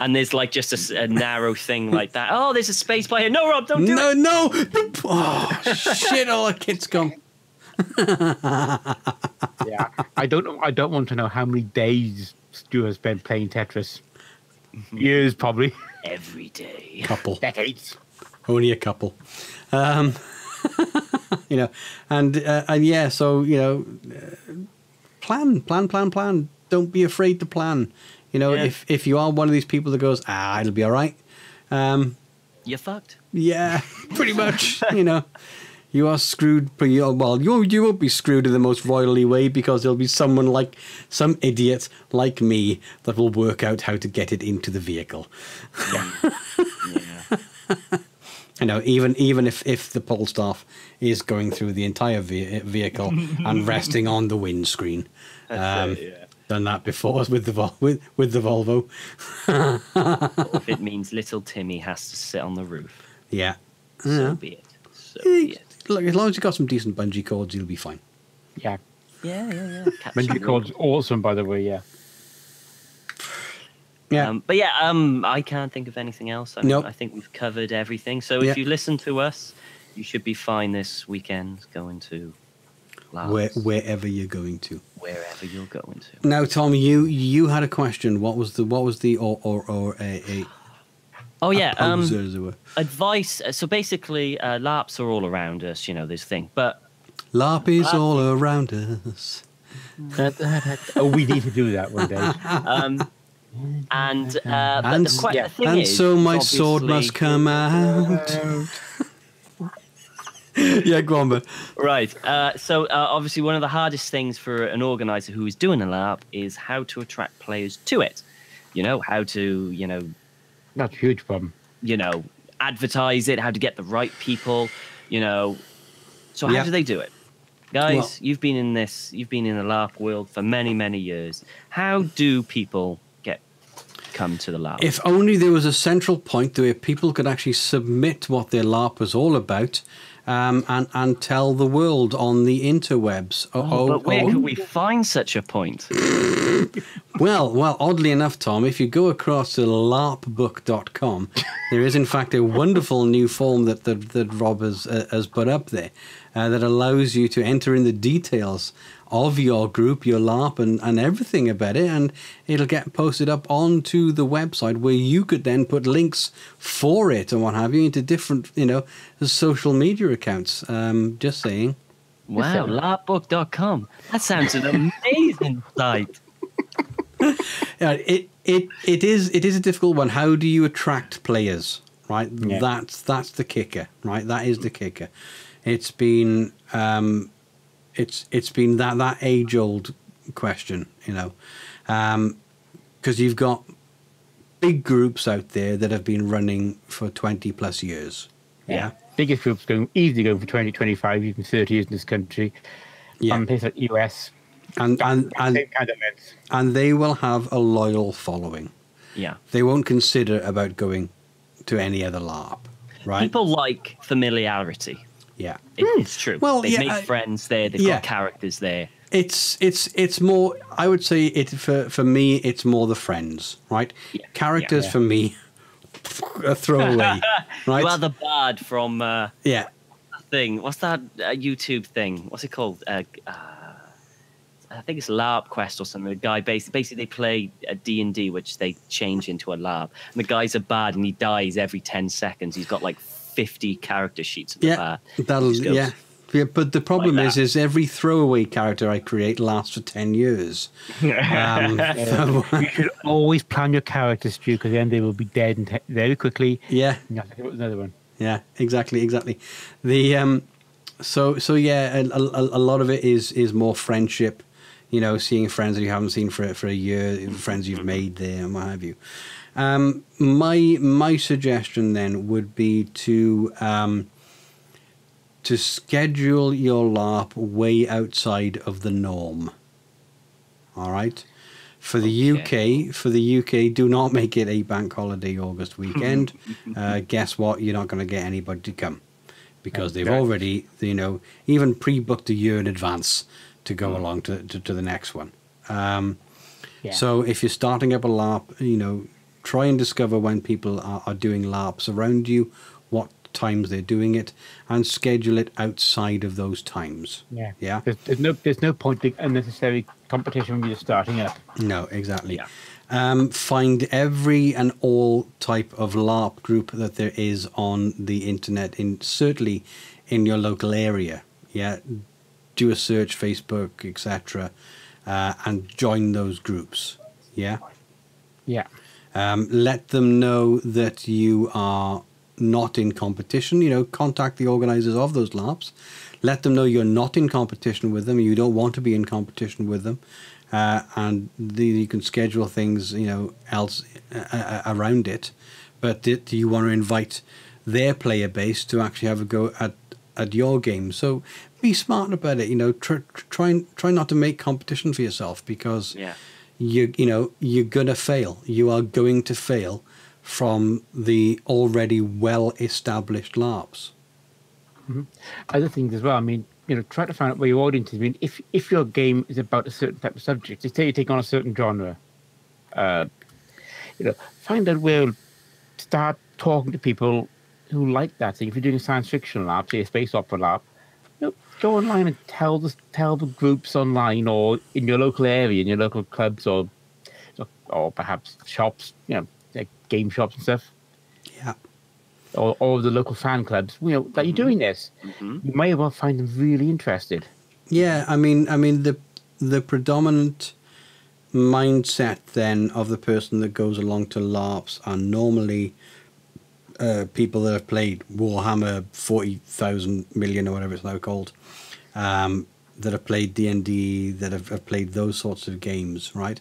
And there's like just a, a narrow thing like that. Oh, there's a space by here. No, Rob, don't do no, it. No, no. Oh, shit! All our kids gone. Yeah, I don't. I don't want to know how many days Stu has spent playing Tetris. Years, probably. Every day. Couple. Decades. Only a couple. Um, you know, and uh, and yeah. So you know, uh, plan, plan, plan, plan. Don't be afraid to plan. You know, yeah. if if you are one of these people that goes, ah, it'll be all right. Um, You're fucked. Yeah, pretty much. You know, you are screwed. But you're, well, you you won't be screwed in the most royally way because there'll be someone like some idiot like me that will work out how to get it into the vehicle. Yeah. yeah. You know, even even if, if the pole staff is going through the entire ve vehicle and resting on the windscreen. Um, it, yeah. Done that before with the Vol with, with the Volvo. If it means little Timmy has to sit on the roof. Yeah. So yeah. be it. So yeah, be it. Look, as long as you've got some decent bungee cords, you'll be fine. Yeah. Yeah, yeah, yeah. Bungee cords, awesome, by the way, yeah. Yeah. Um, but yeah, um, I can't think of anything else. I mean, nope. I think we've covered everything. So yeah. if you listen to us, you should be fine this weekend going to Laos. Where, wherever you're going to. Wherever you're going to. Now, Tom, you you had a question. What was the what was the or or or a, a oh yeah a um, well. advice? So basically, uh, LARPs are all around us. You know this thing, but LARP is LARP all around us. Oh, we need to do that one day. Um, And uh, and, the quite, yeah. the thing and is, so my sword must come out. Yeah, go on, but right. Uh, so uh, obviously, one of the hardest things for an organizer who is doing a LARP is how to attract players to it. You know how to, you know, that's a huge problem. You know, advertise it. How to get the right people. You know, so how yeah. do they do it? Guys, well, you've been in this. You've been in the LARP world for many, many years. How do people come to the LARP? If only there was a central point where people could actually submit what their LARP was all about, um, and and tell the world on the interwebs. Oh, oh, but where oh. could we find such a point? well, well, oddly enough, Tom, if you go across to larp book dot com, there is in fact a wonderful new form that that, that Rob has, uh, has put up there uh, that allows you to enter in the details of your group, your LARP, and, and everything about it, and it'll get posted up onto the website where you could then put links for it and what have you into different, you know, social media accounts. Um, just saying. Wow, larp book dot com. That sounds an amazing site. Yeah, it it it is it is a difficult one. How do you attract players? Right, yeah. that's that's the kicker. Right, that is the kicker. It's been. Um, It's it's been that that age old question, you know, because um, you've got big groups out there that have been running for twenty plus years. Yeah, yeah. Biggest groups going easily going for twenty, twenty-five, even thirty years in this country. Yeah, um, places like U S and and and, and, and they will have a loyal following. Yeah, they won't consider about going to any other LARP. Right, people like familiarity. Yeah, it, it's true. Well, they've yeah, made I, friends there. They've yeah. got characters there. It's it's it's more. I would say it for for me. It's more the friends, right? Yeah. Characters yeah. for me are throwaway. Right? You are the bard from uh, yeah thing. What's that uh, YouTube thing? What's it called? Uh, uh, I think it's LARP Quest or something. The guy basically, basically they play a D and D, which they change into a LARP. And the guy's a bard, and he dies every ten seconds. He's got like fifty character sheets at the bar. Yeah, that'll, yeah. yeah. But the problem like is, is every throwaway character I create lasts for ten years. Um, yeah. so, you should always plan your characters, Stu, because then they will be dead and very quickly. Yeah. No, another one. Yeah, exactly, exactly. The um, so so yeah, a, a, a lot of it is is more friendship. You know, seeing friends that you haven't seen for for a year, friends you've made there, and what have you. Um, my my suggestion then would be to um, to schedule your LARP way outside of the norm. All right, for the okay. U K, for the U K, do not make it a bank holiday August weekend. uh, guess what? You're not going to get anybody to come because okay. they've already, you know, even pre-booked a year in advance to go mm. along to, to to the next one. Um, yeah. So if you're starting up a LARP, you know. Try and discover when people are, are doing LARPs around you, what times they're doing it, and schedule it outside of those times. Yeah, yeah. There's, there's no, there's no point in unnecessary competition when you're starting up. No, exactly. Yeah. Um, find every and all type of LARP group that there is on the internet, in certainly in your local area. Yeah, do a search, Facebook, et cetera, uh, and join those groups. Yeah, yeah. Um, let them know that you are not in competition. You know, contact the organisers of those LARPs. Let them know you're not in competition with them. You don't want to be in competition with them, uh, and the, you can schedule things, you know, else uh, around it. But it, you want to invite their player base to actually have a go at at your game. So be smart about it. You know, try try try not to make competition for yourself, because yeah. you you know you're gonna fail. You are going to fail from the already well established LARPs. Mm-hmm. Other things as well. I mean, you know, try to find out where your audience is. I mean, if if your game is about a certain type of subject, let's say you take on a certain genre, uh, you know, find out where. Start talking to people who like that thing. If you're doing a science fiction LARP, say a space opera LARP, you know, go online and tell the tell the groups online or in your local area, in your local clubs or or perhaps shops, you know, like game shops and stuff. Yeah. Or, or the local fan clubs, you know, that you're doing this. Mm-hmm. You may well find them really interested. Yeah, I mean, I mean the the predominant mindset then of the person that goes along to LARPs are normally uh, people that have played Warhammer forty thousand million or whatever it's now called, um, that have played D and D, that have, have played those sorts of games, right?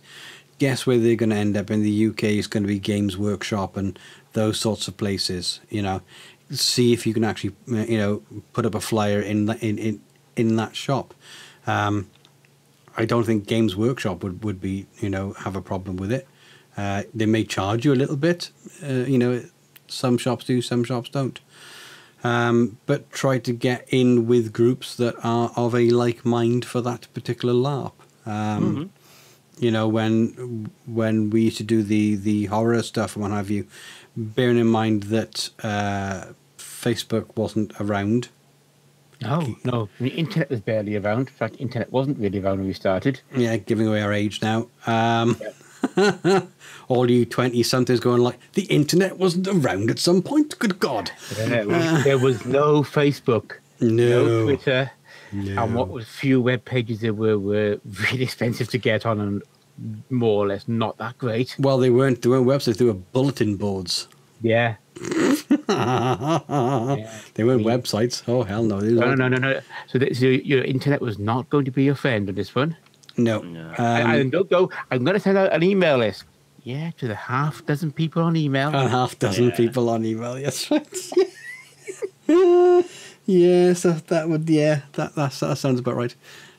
Guess where they're going to end up in the U K is going to be Games Workshop and those sorts of places. You know, see if you can actually you know put up a flyer in the, in, in in that shop. Um, I don't think Games Workshop would, would be, you know, have a problem with it. Uh, they may charge you a little bit. Uh, you know, some shops do, some shops don't. Um, but try to get in with groups that are of a like mind for that particular LARP. Um, mm-hmm. You know, when when we used to do the, the horror stuff and what have you, bearing in mind that uh, Facebook wasn't around. No, no. The internet was barely around. In fact, internet wasn't really around when we started. Yeah, giving away our age now. Um, yeah. All you twenty-somethings going like, the internet wasn't around at some point? Good God. Yeah, was, uh, there was no Facebook. No. No Twitter. No. And what was few web pages there were were really expensive to get on and more or less not that great. Well, they weren't, they weren't websites. They were bulletin boards. Yeah. Yeah, they weren't yeah. websites. Oh hell no! No, no, no, no. So, that, so your internet was not going to be your friend on this one. No. no. Um, I, I don't go. I'm going to send out an email list. Yeah, to the half dozen people on email. A half dozen yeah. people on email. Yes, right. Yeah, so that would yeah that that, that sounds about right.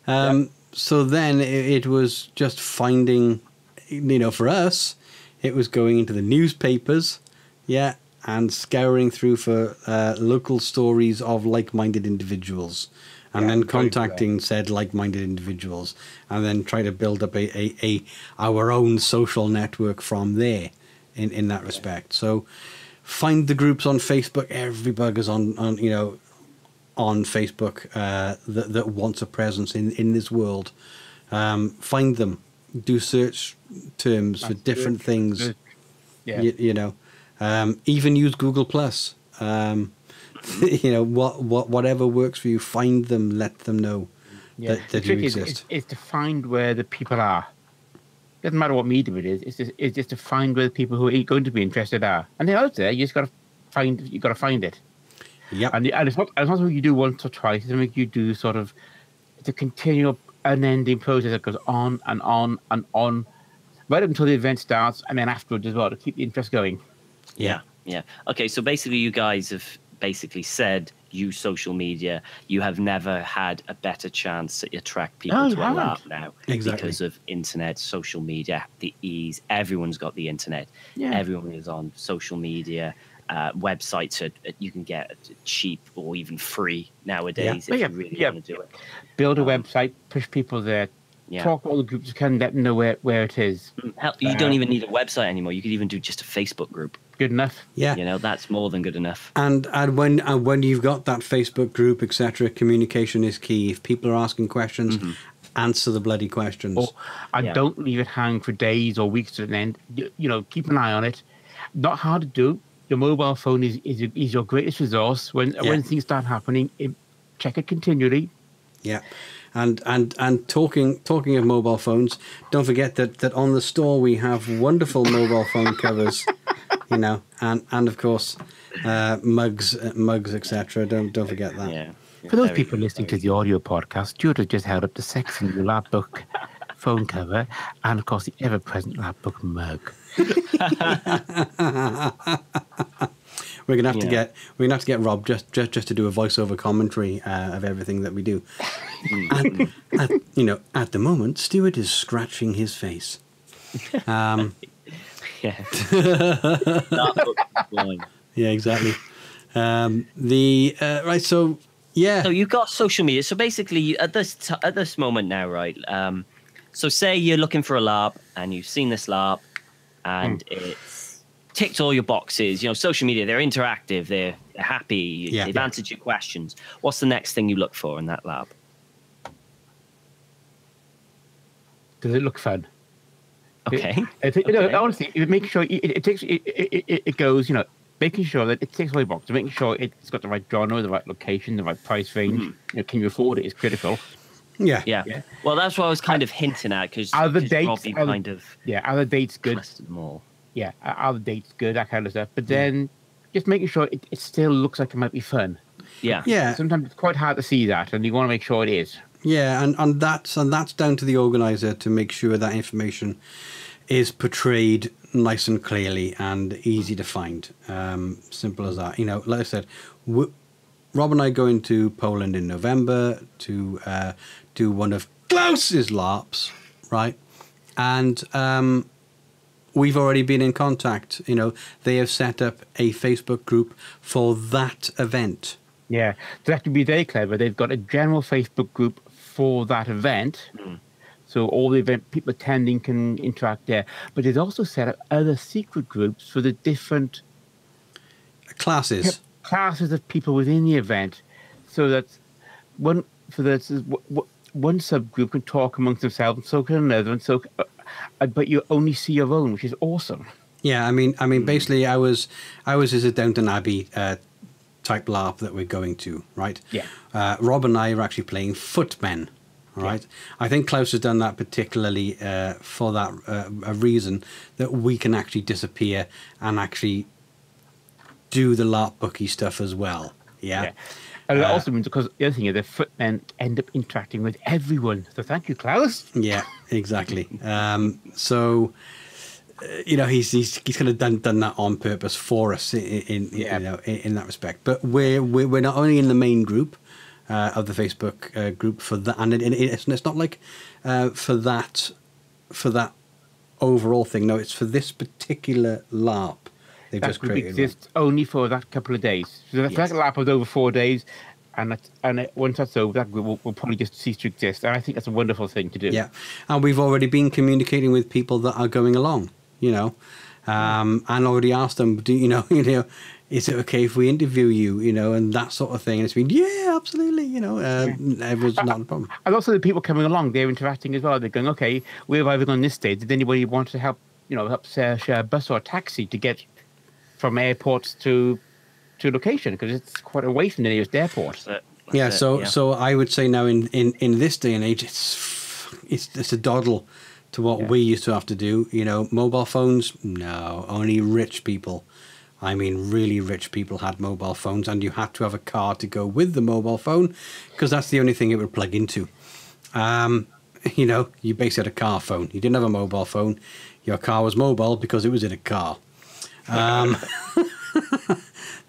Um, yeah. So then it, it was just finding, you know, for us, it was going into the newspapers. Yeah. And scouring through for uh, local stories of like-minded individuals, and yeah, then contacting right. said like-minded individuals, and then try to build up a, a, a our own social network from there. In in that yeah. respect, so find the groups on Facebook. Every bugger's on on you know on Facebook uh, that that wants a presence in in this world. Um, find them. Do search terms That's for different good. things. Good. Yeah, you, you know. Um, even use Google Plus, um, you know, what, what, whatever works for you, find them, let them know yeah. that, that the you exist. It's to find where the people are. It doesn't matter what medium it is. It's just, it's just to find where the people who are going to be interested are. And they're out there. You just got to find, you got to find it. Yeah. And, and it's not, it's not something you do once or twice. It's something you do sort of, it's a continual unending process that goes on and on and on right up until the event starts. And then afterwards as well, to keep the interest going. Yeah. Yeah. Okay. So basically you guys have basically said use social media. You have never had a better chance to attract people no, to a LARP now exactly. because of internet, social media, the ease. Everyone's got the internet. Yeah. Everyone is on social media. Uh, websites are, you can get cheap or even free nowadays yeah. if yeah, you really yeah. want to do it. Build a um, website, push people there. Yeah. Talk to all the groups you can, let them know where, where it is. Hell, you don't even need a website anymore. You could even do just a Facebook group. Good enough. Yeah. You know, that's more than good enough. And and when and when you've got that Facebook group, et cetera, communication is key. If people are asking questions, mm-hmm. answer the bloody questions. Or, and yeah. don't leave it hang for days or weeks at an end. You, you know, keep an eye on it. Not hard to do. Your mobile phone is, is, is your greatest resource. When, yeah. when things start happening, it, check it continually. Yeah. And and and talking talking of mobile phones, don't forget that that on the store we have wonderful mobile phone covers, you know, and and of course uh, mugs mugs et cetera. Don't don't forget that. Yeah. For those very, people listening very... to the audio podcast, Stuart has just held up the sexy LARP book phone cover and of course the ever present LARP book mug. We're gonna have yeah. to get we're gonna have to get Rob just just, just to do a voiceover commentary uh, of everything that we do. And, at, you know, at the moment, Stuart is scratching his face. Um, yeah. Yeah, exactly. Um, the uh, right, so yeah. So you've got social media. So basically, at this t at this moment now, right? Um, so say you're looking for a LARP and you've seen this LARP, and mm. it's ticked all your boxes. You know, social media, they're interactive, they're, they're happy, yeah, they've yeah. answered your questions. What's the next thing you look for in that LARP? Does it look fun? Okay. It, it, okay. You know, honestly, it makes sure it, it takes it, it. It goes. You know, making sure that it takes away boxes, making sure it's got the right genre, the right location, the right price range. Mm. You know, can you afford it? Is critical. Yeah. yeah, yeah. Well, that's what I was kind of hinting at because are the dates Robbie are the, kind of yeah, are the dates good? More. Yeah, are the dates good? That kind of stuff. But then mm. just making sure it, it still looks like it might be fun. Yeah, yeah. Sometimes it's quite hard to see that, and you want to make sure it is. Yeah, and, and that's and that's down to the organizer to make sure that information is portrayed nice and clearly and easy to find. Um, simple as that. You know, like I said, w Rob and I go into Poland in November to uh, do one of Klaus's LARPs, right? And um, we've already been in contact. You know, they have set up a Facebook group for that event. Yeah, they have to be very clever. They've got a general Facebook group for that event. Mm. So all the event people attending can interact there. But they've also set up other secret groups for the different classes classes of people within the event. So that one for the one subgroup can talk amongst themselves, and so can another, and so but you only see your own, which is awesome. Yeah, I mean, I mean, basically, I was I was as a Downton Abbey Uh, type LARP that we're going to, right? Yeah. Uh, Rob and I are actually playing footmen, all right? Yeah. I think Klaus has done that particularly uh, for that uh, a reason, that we can actually disappear and actually do the LARP booky stuff as well, yeah? yeah. And that uh, also means, because the other thing is the footmen end up interacting with everyone. So thank you, Klaus. Yeah, exactly. um, so... You know, he's he's he's kind of done done that on purpose for us in, in yeah. you know in, in that respect. But we're we're not only in the main group uh, of the Facebook uh, group for that, and it, it, it's not like uh, for that for that overall thing. No, it's for this particular LARP. They've that just group created exists one. only for that couple of days. So that yes. LARP was over four days, and that, and it, once that's over, that group will, will probably just cease to exist. And I think that's a wonderful thing to do. Yeah, and we've already been communicating with people that are going along. You know, um, and already asked them, do you know, you know, is it okay if we interview you, you know, and that sort of thing. And it's been, yeah, absolutely, you know, uh, yeah. it was not a problem. And also the people coming along, they're interacting as well. They're going, okay, we're arriving on this stage. Did anybody want to help, you know, help share a bus or a taxi to get from airports to to location? Because it's quite away from the nearest airport. That's it. That's yeah, it. so yeah. so I would say now in, in, in this day and age, it's it's, it's a doddle to what yeah. we used to have to do. You know, mobile phones, no, only rich people. I mean, really rich people had mobile phones, and you had to have a car to go with the mobile phone because that's the only thing it would plug into. Um, you know, you basically had a car phone. You didn't have a mobile phone. Your car was mobile because it was in a car. Um,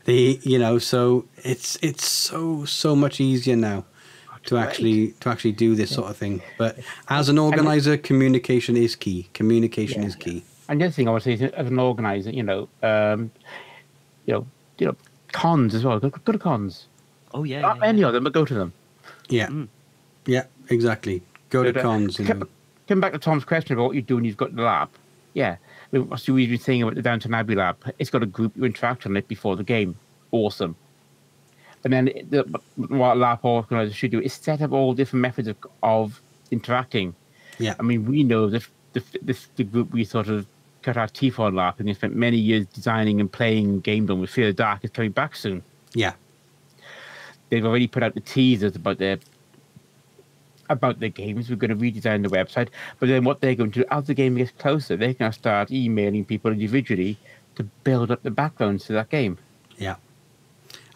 the, you know, so it's it's so, so much easier now to actually to actually do this yeah. sort of thing. But as an organizer, then, communication is key. Communication yeah, is key. And the other thing I would say is, as an organizer, you know, um, you know, you know, cons as well. Go, go to cons. Oh yeah. Not yeah, many yeah. of them, but go to them. Yeah. Mm. Yeah. Exactly. Go so to cons. Come, and, come back to Tom's question about what you do when you've got the LARP. Yeah. I mean, what's the weird thing about the Downton Abbey LARP? It's got a group you interact on it before the game. Awesome. And then the, what LARP organizers should do is set up all different methods of, of interacting. Yeah, I mean, we know that the, the, the group we sort of cut our teeth on LARP and we spent many years designing and playing games on with Fear the Dark is coming back soon. Yeah. They've already put out the teasers about their about their games. We're going to redesign the website. But then what they're going to do, as the game gets closer, they're going to start emailing people individually to build up the backgrounds to that game. Yeah.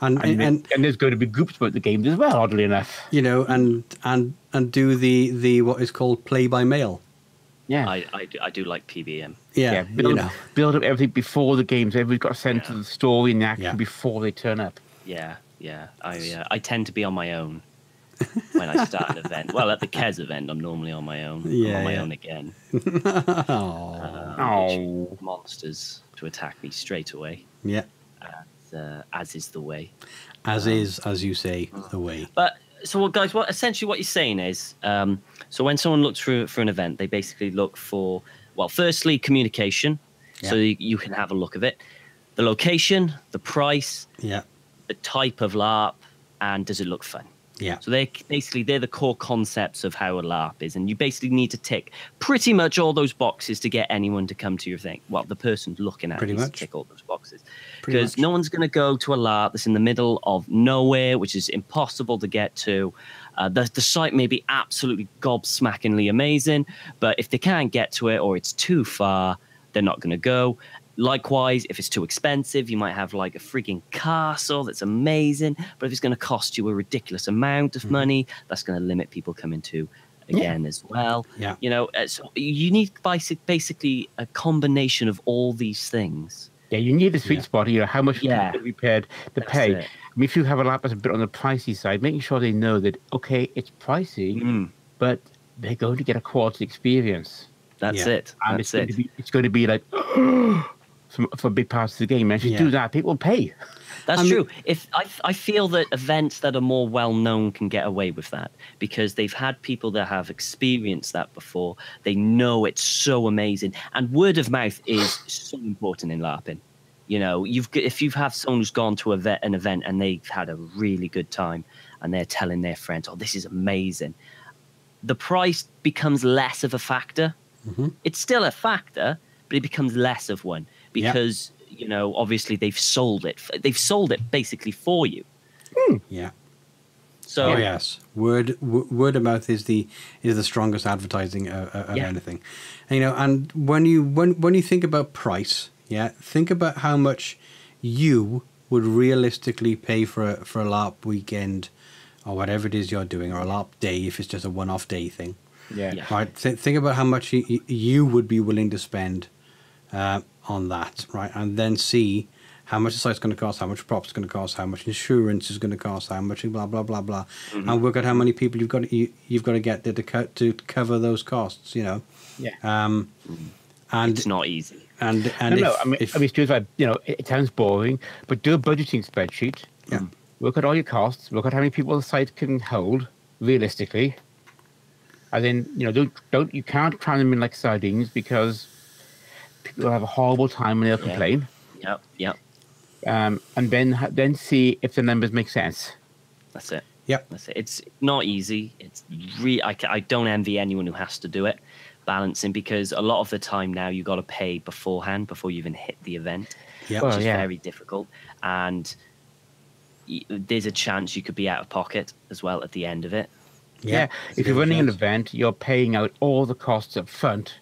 And and, and and there's going to be groups about the games as well, oddly enough. You know, and and and do the the what is called play by mail. Yeah, I, I, I do like P B M. Yeah, yeah build, you know. build up everything before the games. Everybody's got a sense yeah. of the story and the action yeah. before they turn up. Yeah, yeah. I uh, I tend to be on my own when I start an event. Well, at the Cairns event, I'm normally on my own. Yeah, I'm on my yeah. own again. Oh, um, monsters to attack me straight away. Yeah, and, uh, as is the way. As um, is, as you say, the way. But so, well, guys, what essentially what you're saying is. Um, So when someone looks for, for an event, they basically look for, well, firstly, communication, yeah. so you, you can have a look of it. The location, the price, yeah. the type of LARP, and does it look fun? Yeah. So they basically, they're the core concepts of how a LARP is, and you basically need to tick pretty much all those boxes to get anyone to come to your thing. Well, the person looking at it needs to tick all those boxes. Because no one's going to go to a LARP that's in the middle of nowhere, which is impossible to get to. Uh, the, the site may be absolutely gobsmackingly amazing, but if they can't get to it or it's too far, they're not going to go. Likewise, if it's too expensive, you might have like a freaking castle that's amazing, but if it's going to cost you a ridiculous amount of mm. money, that's going to limit people coming to again yeah. as well. Yeah. You know, so you need basic, basically a combination of all these things. Yeah, you need the sweet yeah. spot, you know, how much yeah. you're prepared to that's pay. It. I mean, if you have a LARP that's a bit on the pricey side, making sure they know that, okay, it's pricey, mm. but they're going to get a quality experience. That's yeah. it. And that's it's, it. Going to be, it's going to be like, for, for big parts of the game. And if you yeah. do that, people pay. That's I mean, true. If I, I feel that events that are more well-known can get away with that because they've had people that have experienced that before. They know it's so amazing. And word of mouth is so important in LARPing. You know, you've if you have someone who's gone to a vet, an event and they've had a really good time and they're telling their friends, oh, this is amazing. The price becomes less of a factor. Mm-hmm. It's still a factor, but it becomes less of one because, yeah. you know, obviously they've sold it. They've sold it basically for you. Mm. Yeah. So oh, yes, word w word of mouth is the is the strongest advertising of, of yeah. anything. And, you know, and when you when when you think about price. Yeah, think about how much you would realistically pay for a, for a LARP weekend or whatever it is you're doing, or a LARP day if it's just a one-off day thing. Yeah. yeah. Right. Th think about how much you, you would be willing to spend uh, on that, right? And then see how much the site's going to cost, how much props is going to cost, how much insurance is going to cost, how much blah blah blah blah, mm-hmm. and work out how many people you've got to, you, you've got to get there to co to cover those costs. You know. Yeah. Um, and it's not easy. And, and no, if, no, I mean, if, I mean it's like, you know, it sounds boring, but do a budgeting spreadsheet. Yeah. Work out all your costs. Work out how many people the site can hold realistically, and then you know don't don't you can't cram them in like sardines because people will have a horrible time and they'll yeah. complain. Yep, yep. Um, and then then see if the numbers make sense. That's it. Yep, that's it. It's not easy. It's re I I don't envy anyone who has to do it. Balancing because a lot of the time now you got to pay beforehand before you even hit the event, yep. which oh, is yeah. very difficult. And y there's a chance you could be out of pocket as well at the end of it. Yeah, yeah. if you're running an event, you're paying out all the costs up front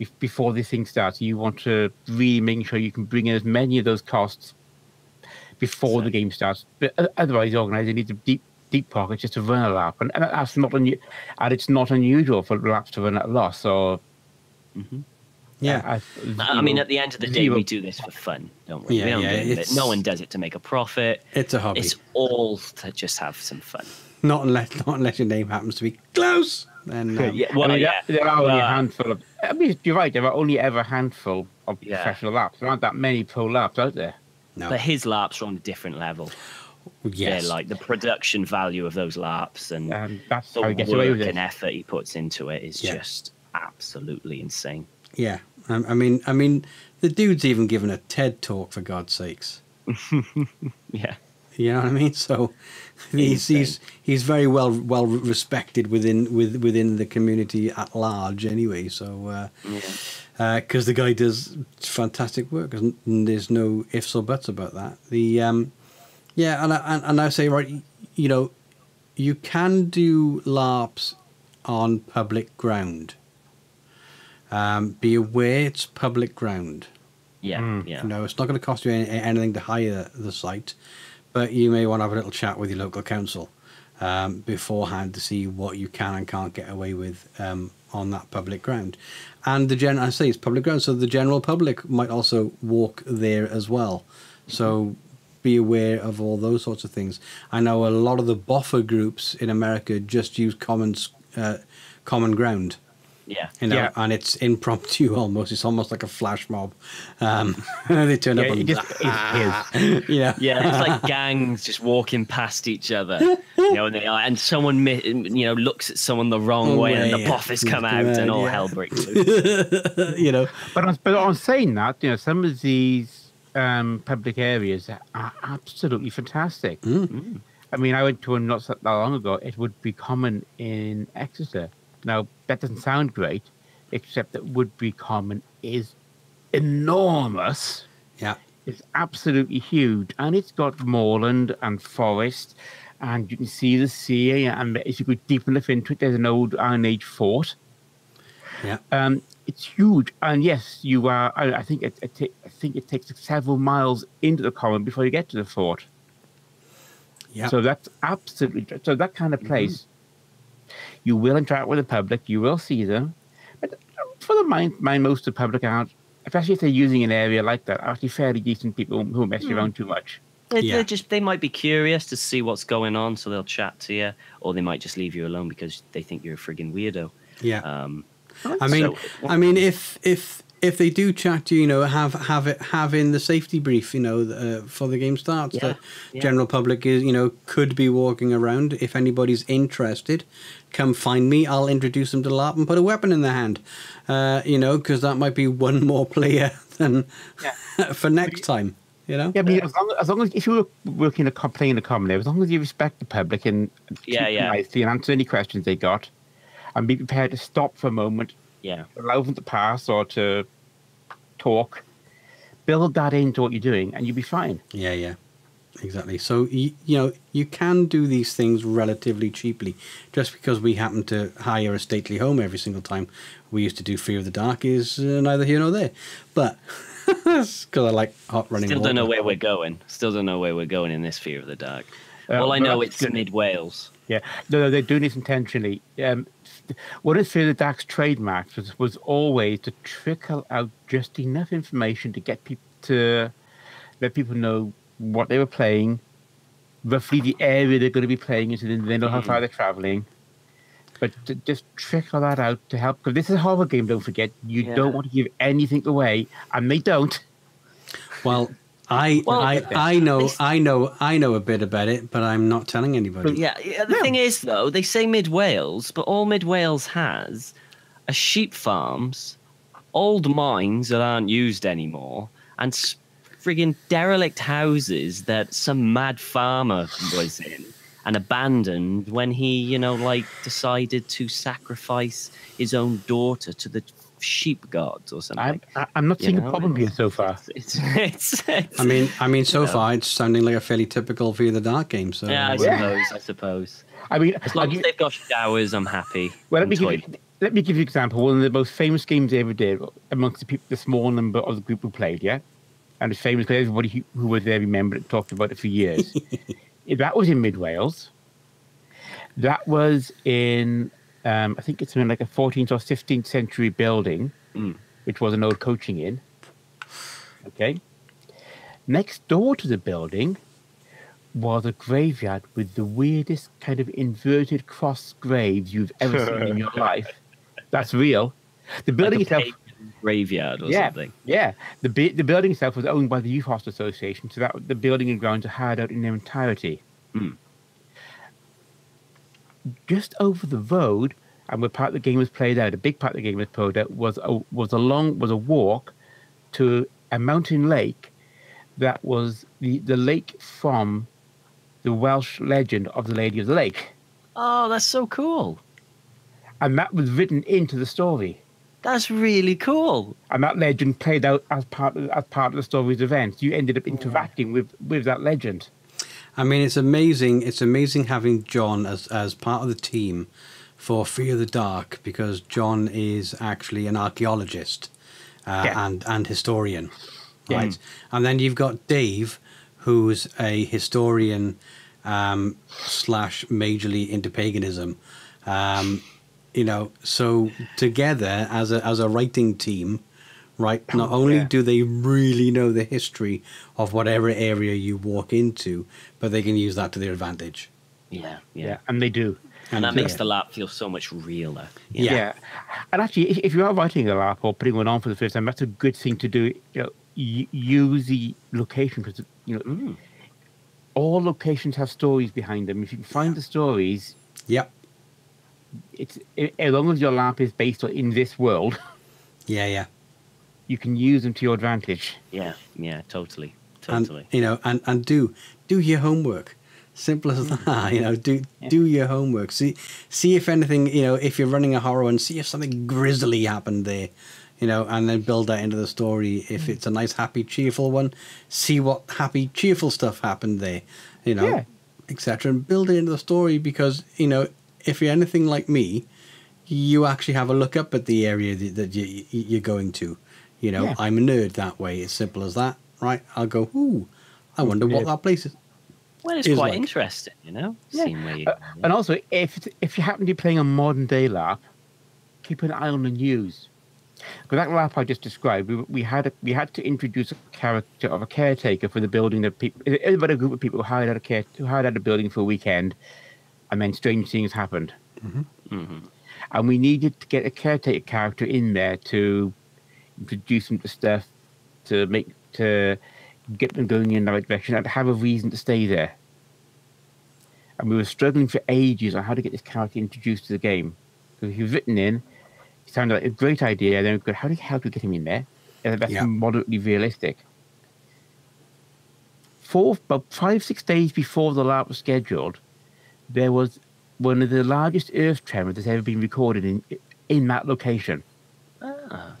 if, before this thing starts. You want to really make sure you can bring in as many of those costs before so. the game starts. But uh, otherwise, organizers need to deep. deep pockets just to run a LARP, and, and that's not and it's not unusual for LARPs to run at a loss. Or mm-hmm. yeah, I, I, I mean, at the end of the day, we do this for fun, don't we? Yeah, we don't yeah, do it. No one does it to make a profit. It's a hobby. It's all to just have some fun. Not unless, not unless your name happens to be Klaus. Then um, yeah, well, I mean, yeah. there are only uh, a handful of. I mean, you're right. There are only ever a handful of yeah. professional LARPs. There aren't that many pro LARPs out there. No, but his LARPs are on a different level. Yes. Yeah, like the production value of those LARPs and um, that's the how work away with and effort he puts into it is yeah. just absolutely insane. Yeah, um, I mean, I mean, the dude's even given a TED talk for God's sakes. yeah, you know what I mean. So he's insane. he's he's very well well respected within with within the community at large anyway. So uh, yeah. uh, 'cause the guy does fantastic work, and there's no ifs or buts about that. The um, Yeah, and I, and I say, right, you know, you can do LARPs on public ground. Um, be aware it's public ground. Yeah, mm. yeah. You know, it's not going to cost you any, anything to hire the site, but you may want to have a little chat with your local council um, beforehand to see what you can and can't get away with um, on that public ground. And the gen I say it's public ground, so the general public might also walk there as well. So be aware of all those sorts of things. I know a lot of the boffer groups in America just use common uh, common ground. Yeah. You know, yeah. And it's impromptu almost. It's almost like a flash mob. Um, they turn yeah, up and... Just, ah, it is. Yeah. Yeah, it's like gangs just walking past each other. You know, and, they are, and someone, you know, looks at someone the wrong oh, way yeah, and the boffers yeah. come out yeah, and all yeah. hell breaks loose. You know. But on, but on saying that, you know, some of these um, public areas are absolutely fantastic. Mm. Mm. I mean, I went to one not that long ago. It would be common in Exeter. Now, that doesn't sound great, except that Woodbury Common is enormous. Yeah. It's absolutely huge. And it's got moorland and forest, and you can see the sea. And as you go deep enough into it, there's an old Iron Age fort. Yeah. Um, it's huge. And yes, you are, I, I, think it, it I think it takes several miles into the common before you get to the fort. Yeah. So that's absolutely, so that kind of place. Mm-hmm. You will interact with the public. You will see them. But for the mind, mind most of the public aren't, especially if they're using an area like that, are actually fairly decent people who mess mm. around too much. They're yeah. just, they might be curious to see what's going on, so they'll chat to you, or they might just leave you alone because they think you're a friggin' weirdo. Yeah. Um, I mean, so, I mean, if if if they do chat to you, you know, have have it have in the safety brief, you know, uh, before the game starts, yeah, the yeah. general public is, you know, could be walking around. If anybody's interested, come find me. I'll introduce them to LARP and put a weapon in their hand, uh, you know, because that might be one more player than yeah. for next time, you know. Yeah, but yeah. As, long, as long as if you were working a playing a common area, as long as you respect the public and yeah, yeah, nicely and answer any questions they got, and be prepared to stop for a moment, yeah, allow them to pass or to talk, build that into what you're doing, and you'll be fine. Yeah, yeah. Exactly. So, you, you know, you can do these things relatively cheaply. Just because we happen to hire a stately home every single time we used to do Fear of the Dark is uh, neither here nor there. But because I like hot running water. Still don't know where we're going. Still don't know where we're going in this Fear of the Dark. Um, All I know it's mid Wales. Yeah. No, no, they're doing this intentionally. Um, what is Fear of the Dark's trademark was, was always to trickle out just enough information to get people to let people know what they were playing, roughly the area they're going to be playing into, then they know how far they're traveling. But to just trickle that out to help, because this is a horror game, don't forget. You yeah. don't want to give anything away, and they don't. Well, I well, I, I know I know I know a bit about it, but I'm not telling anybody. But yeah, the no. thing is though, they say Mid Wales, but all Mid Wales has are sheep farms, old mines that aren't used anymore, and friggin' derelict houses that some mad farmer was in and abandoned when he, you know, like decided to sacrifice his own daughter to the sheep gods or something. I'm, I'm not you seeing know? a problem here so far. It's, it's, it's, I mean, I mean, so you know. far it's sounding like a fairly typical Fear the Dark game. So yeah, I suppose. I suppose. I mean, as long as they've got showers, I'm happy. Well, let me give you, let me give you an example. One of the most famous games they ever did amongst the people, the small number of the group who played. Yeah. And it's famous because everybody who, who was there remembered it, talked about it for years. That was in Mid Wales. That was in, um, I think it's in like a fourteenth or fifteenth century building, mm. which was an old coaching inn. Okay. Next door to the building was a graveyard with the weirdest kind of inverted cross graves you've ever seen in your life. That's real. The building like itself. Graveyard or yeah, something. Yeah, the the building itself was owned by the Youth Hostel Association, so that the building and grounds are hired out in their entirety. Mm. Just over the road, and where part of the game was played out, a big part of the game was played out was a was a long was a walk to a mountain lake that was the the lake from the Welsh legend of the Lady of the Lake. Oh, that's so cool! And that was written into the story. That's really cool. And that legend played out as part of, as part of the story's events. You ended up interacting with, with that legend. I mean, it's amazing. It's amazing having John as, as part of the team for Fear the Dark, because John is actually an archaeologist uh, yeah. and, and historian. Right? Yeah. And then you've got Dave, who's a historian um, slash majorly into paganism. Um you know, so together as a as a writing team, right? Not only yeah. do they really know the history of whatever area you walk into, but they can use that to their advantage. Yeah, yeah, yeah. And they do. And, and that makes yeah. the LARP feel so much realer. Yeah. yeah. And actually, if you are writing a LARP or putting one on for the first time, that's a good thing to do. You know, use the location, because, you know, mm. all locations have stories behind them. If you can find the stories, yep. It's it, as long as your LARP is based in this world. Yeah, yeah. You can use them to your advantage. Yeah, yeah, totally, totally. And, you know, and and do do your homework. Simple as that, you know. Do yeah. do your homework. See see if anything, you know, if you're running a horror one, see if something grisly happened there, you know, and then build that into the story. If it's a nice, happy, cheerful one, see what happy, cheerful stuff happened there, you know, yeah. et cetera. And build it into the story because, you know, if you're anything like me, you actually have a look up at the area that, that you, you're going to. You know, yeah. I'm a nerd that way. It's simple as that, right? I'll go, ooh, I wonder what that place is. Well, it's quite like. Interesting, you know. Yeah. Seeing where you, uh, yeah. And also, if if you happen to be playing a modern day LARP, keep an eye on the news. Because that LARP I just described, we we had a, we had to introduce a character of a caretaker for the building that people. It was about a group of people who hired out a care who hired out a building for a weekend, and then strange things happened. Mm-hmm. Mm-hmm. And we needed to get a caretaker character in there to introduce them to stuff, to make to. get them going in the right direction and have a reason to stay there. And we were struggling for ages on how to get this character introduced to the game. So he was written in, it sounded like a great idea, and then we go, how do how do we get him in there? And that's yeah. moderately realistic. Four, about five, six days before the LARP was scheduled, there was one of the largest earth tremors that's ever been recorded in in that location. Ah.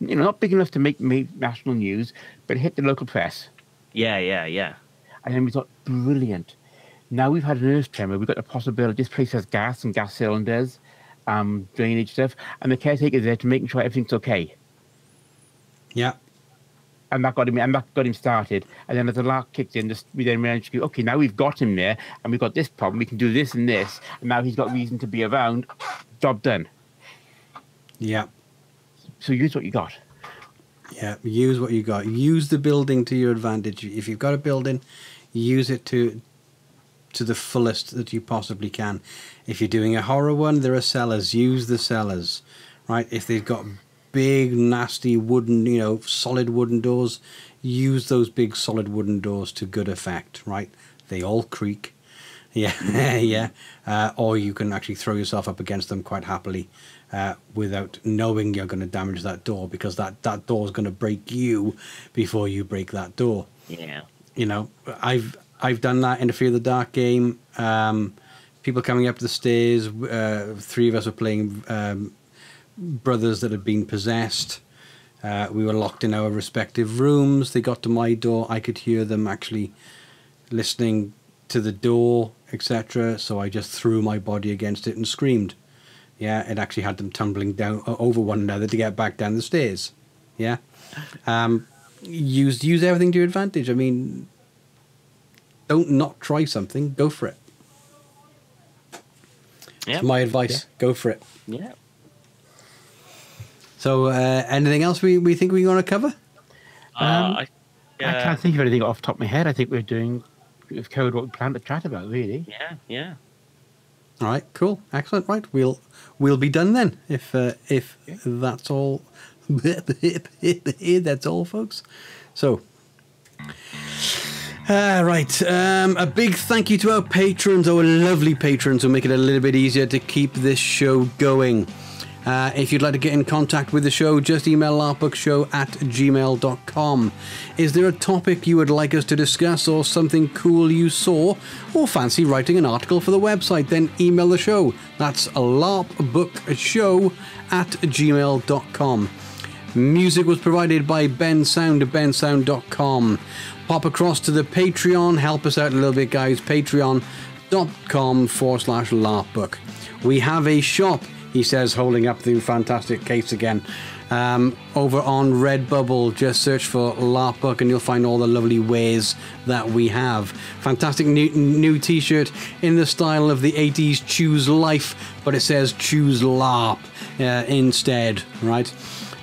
You know, not big enough to make, make national news, but it hit the local press. Yeah, yeah, yeah. And then we thought, brilliant. Now we've had an earth tremor. We've got the possibility. This place has gas and gas cylinders, um, drainage stuff, and the caretaker's there to make sure everything's okay. Yeah. And that got him. And that got him started. And then as the lark kicked in, just, we then managed to go, okay, now we've got him there, and we've got this problem. We can do this and this, and now he's got reason to be around. Job done. Yeah. So use what you got. Yeah, use what you got. Use the building to your advantage. If you've got a building, use it to to the fullest that you possibly can. If you're doing a horror one, there are cellars. Use the cellars, right? If they've got big, nasty wooden, you know, solid wooden doors, use those big solid wooden doors to good effect, right? They all creak. Yeah, yeah. Uh, or you can actually throw yourself up against them quite happily. Uh, without knowing you're going to damage that door, because that, that door is going to break you before you break that door. Yeah. You know, I've I've done that in a Fear the Dark game. Um, people coming up the stairs, uh, three of us were playing um, brothers that had been possessed. Uh, we were locked in our respective rooms. They got to my door. I could hear them actually listening to the door, et cetera. So I just threw my body against it and screamed. Yeah, it actually had them tumbling down over one another to get back down the stairs. Yeah, um, use use everything to your advantage. I mean, don't not try something. Go for it. Yeah, it's my advice. Yeah. Go for it. Yeah. So, uh, anything else we we think we want to cover? Uh, um, I, uh, I can't think of anything off the top of my head. I think we're doing we've covered what we planned to chat about, really. Yeah. Yeah. All right, cool, excellent. Right, we'll we'll be done then. If uh, if yeah. that's all, that's all, folks. So, uh, right, um, a big thank you to our patrons, our lovely patrons, who make it a little bit easier to keep this show going. Uh, if you'd like to get in contact with the show, just email larpbook show at gmail dot com. Is there a topic you would like us to discuss, or something cool you saw, or fancy writing an article for the website? Then email the show. That's larpbook show at gmail dot com. Music was provided by Ben Sound at ben sound dot com. Pop across to the Patreon. Help us out a little bit, guys. patreon dot com forward slash larpbook. We have a shop. He says, holding up the fantastic case again. Um, over on Redbubble, just search for LARP Book and you'll find all the lovely ways that we have. Fantastic new, new t-shirt in the style of the eighties Choose Life, but it says Choose LARP uh, instead, right?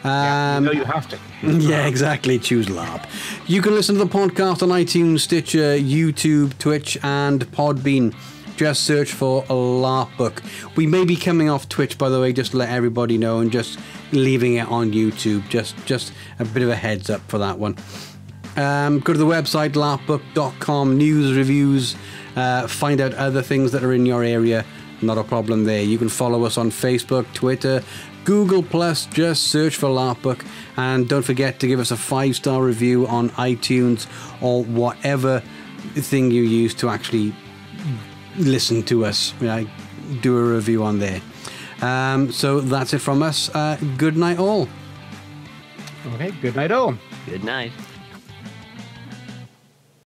Um, yeah, no, you have to. Yeah, exactly. Choose LARP. You can listen to the podcast on iTunes, Stitcher, YouTube, Twitch, and Podbean. Just search for a LARP Book. We may be coming off Twitch, by the way, just to let everybody know, and just leaving it on YouTube. Just, just a bit of a heads up for that one. Um, go to the website, larp book dot com, news, reviews, uh, find out other things that are in your area. Not a problem there. You can follow us on Facebook, Twitter, Google Plus, just search for LARP Book. And don't forget to give us a five star review on iTunes or whatever thing you use to actually listen to us. You know, do a review on there. Um, so that's it from us. Uh, good night all. Okay, good night all. Good night.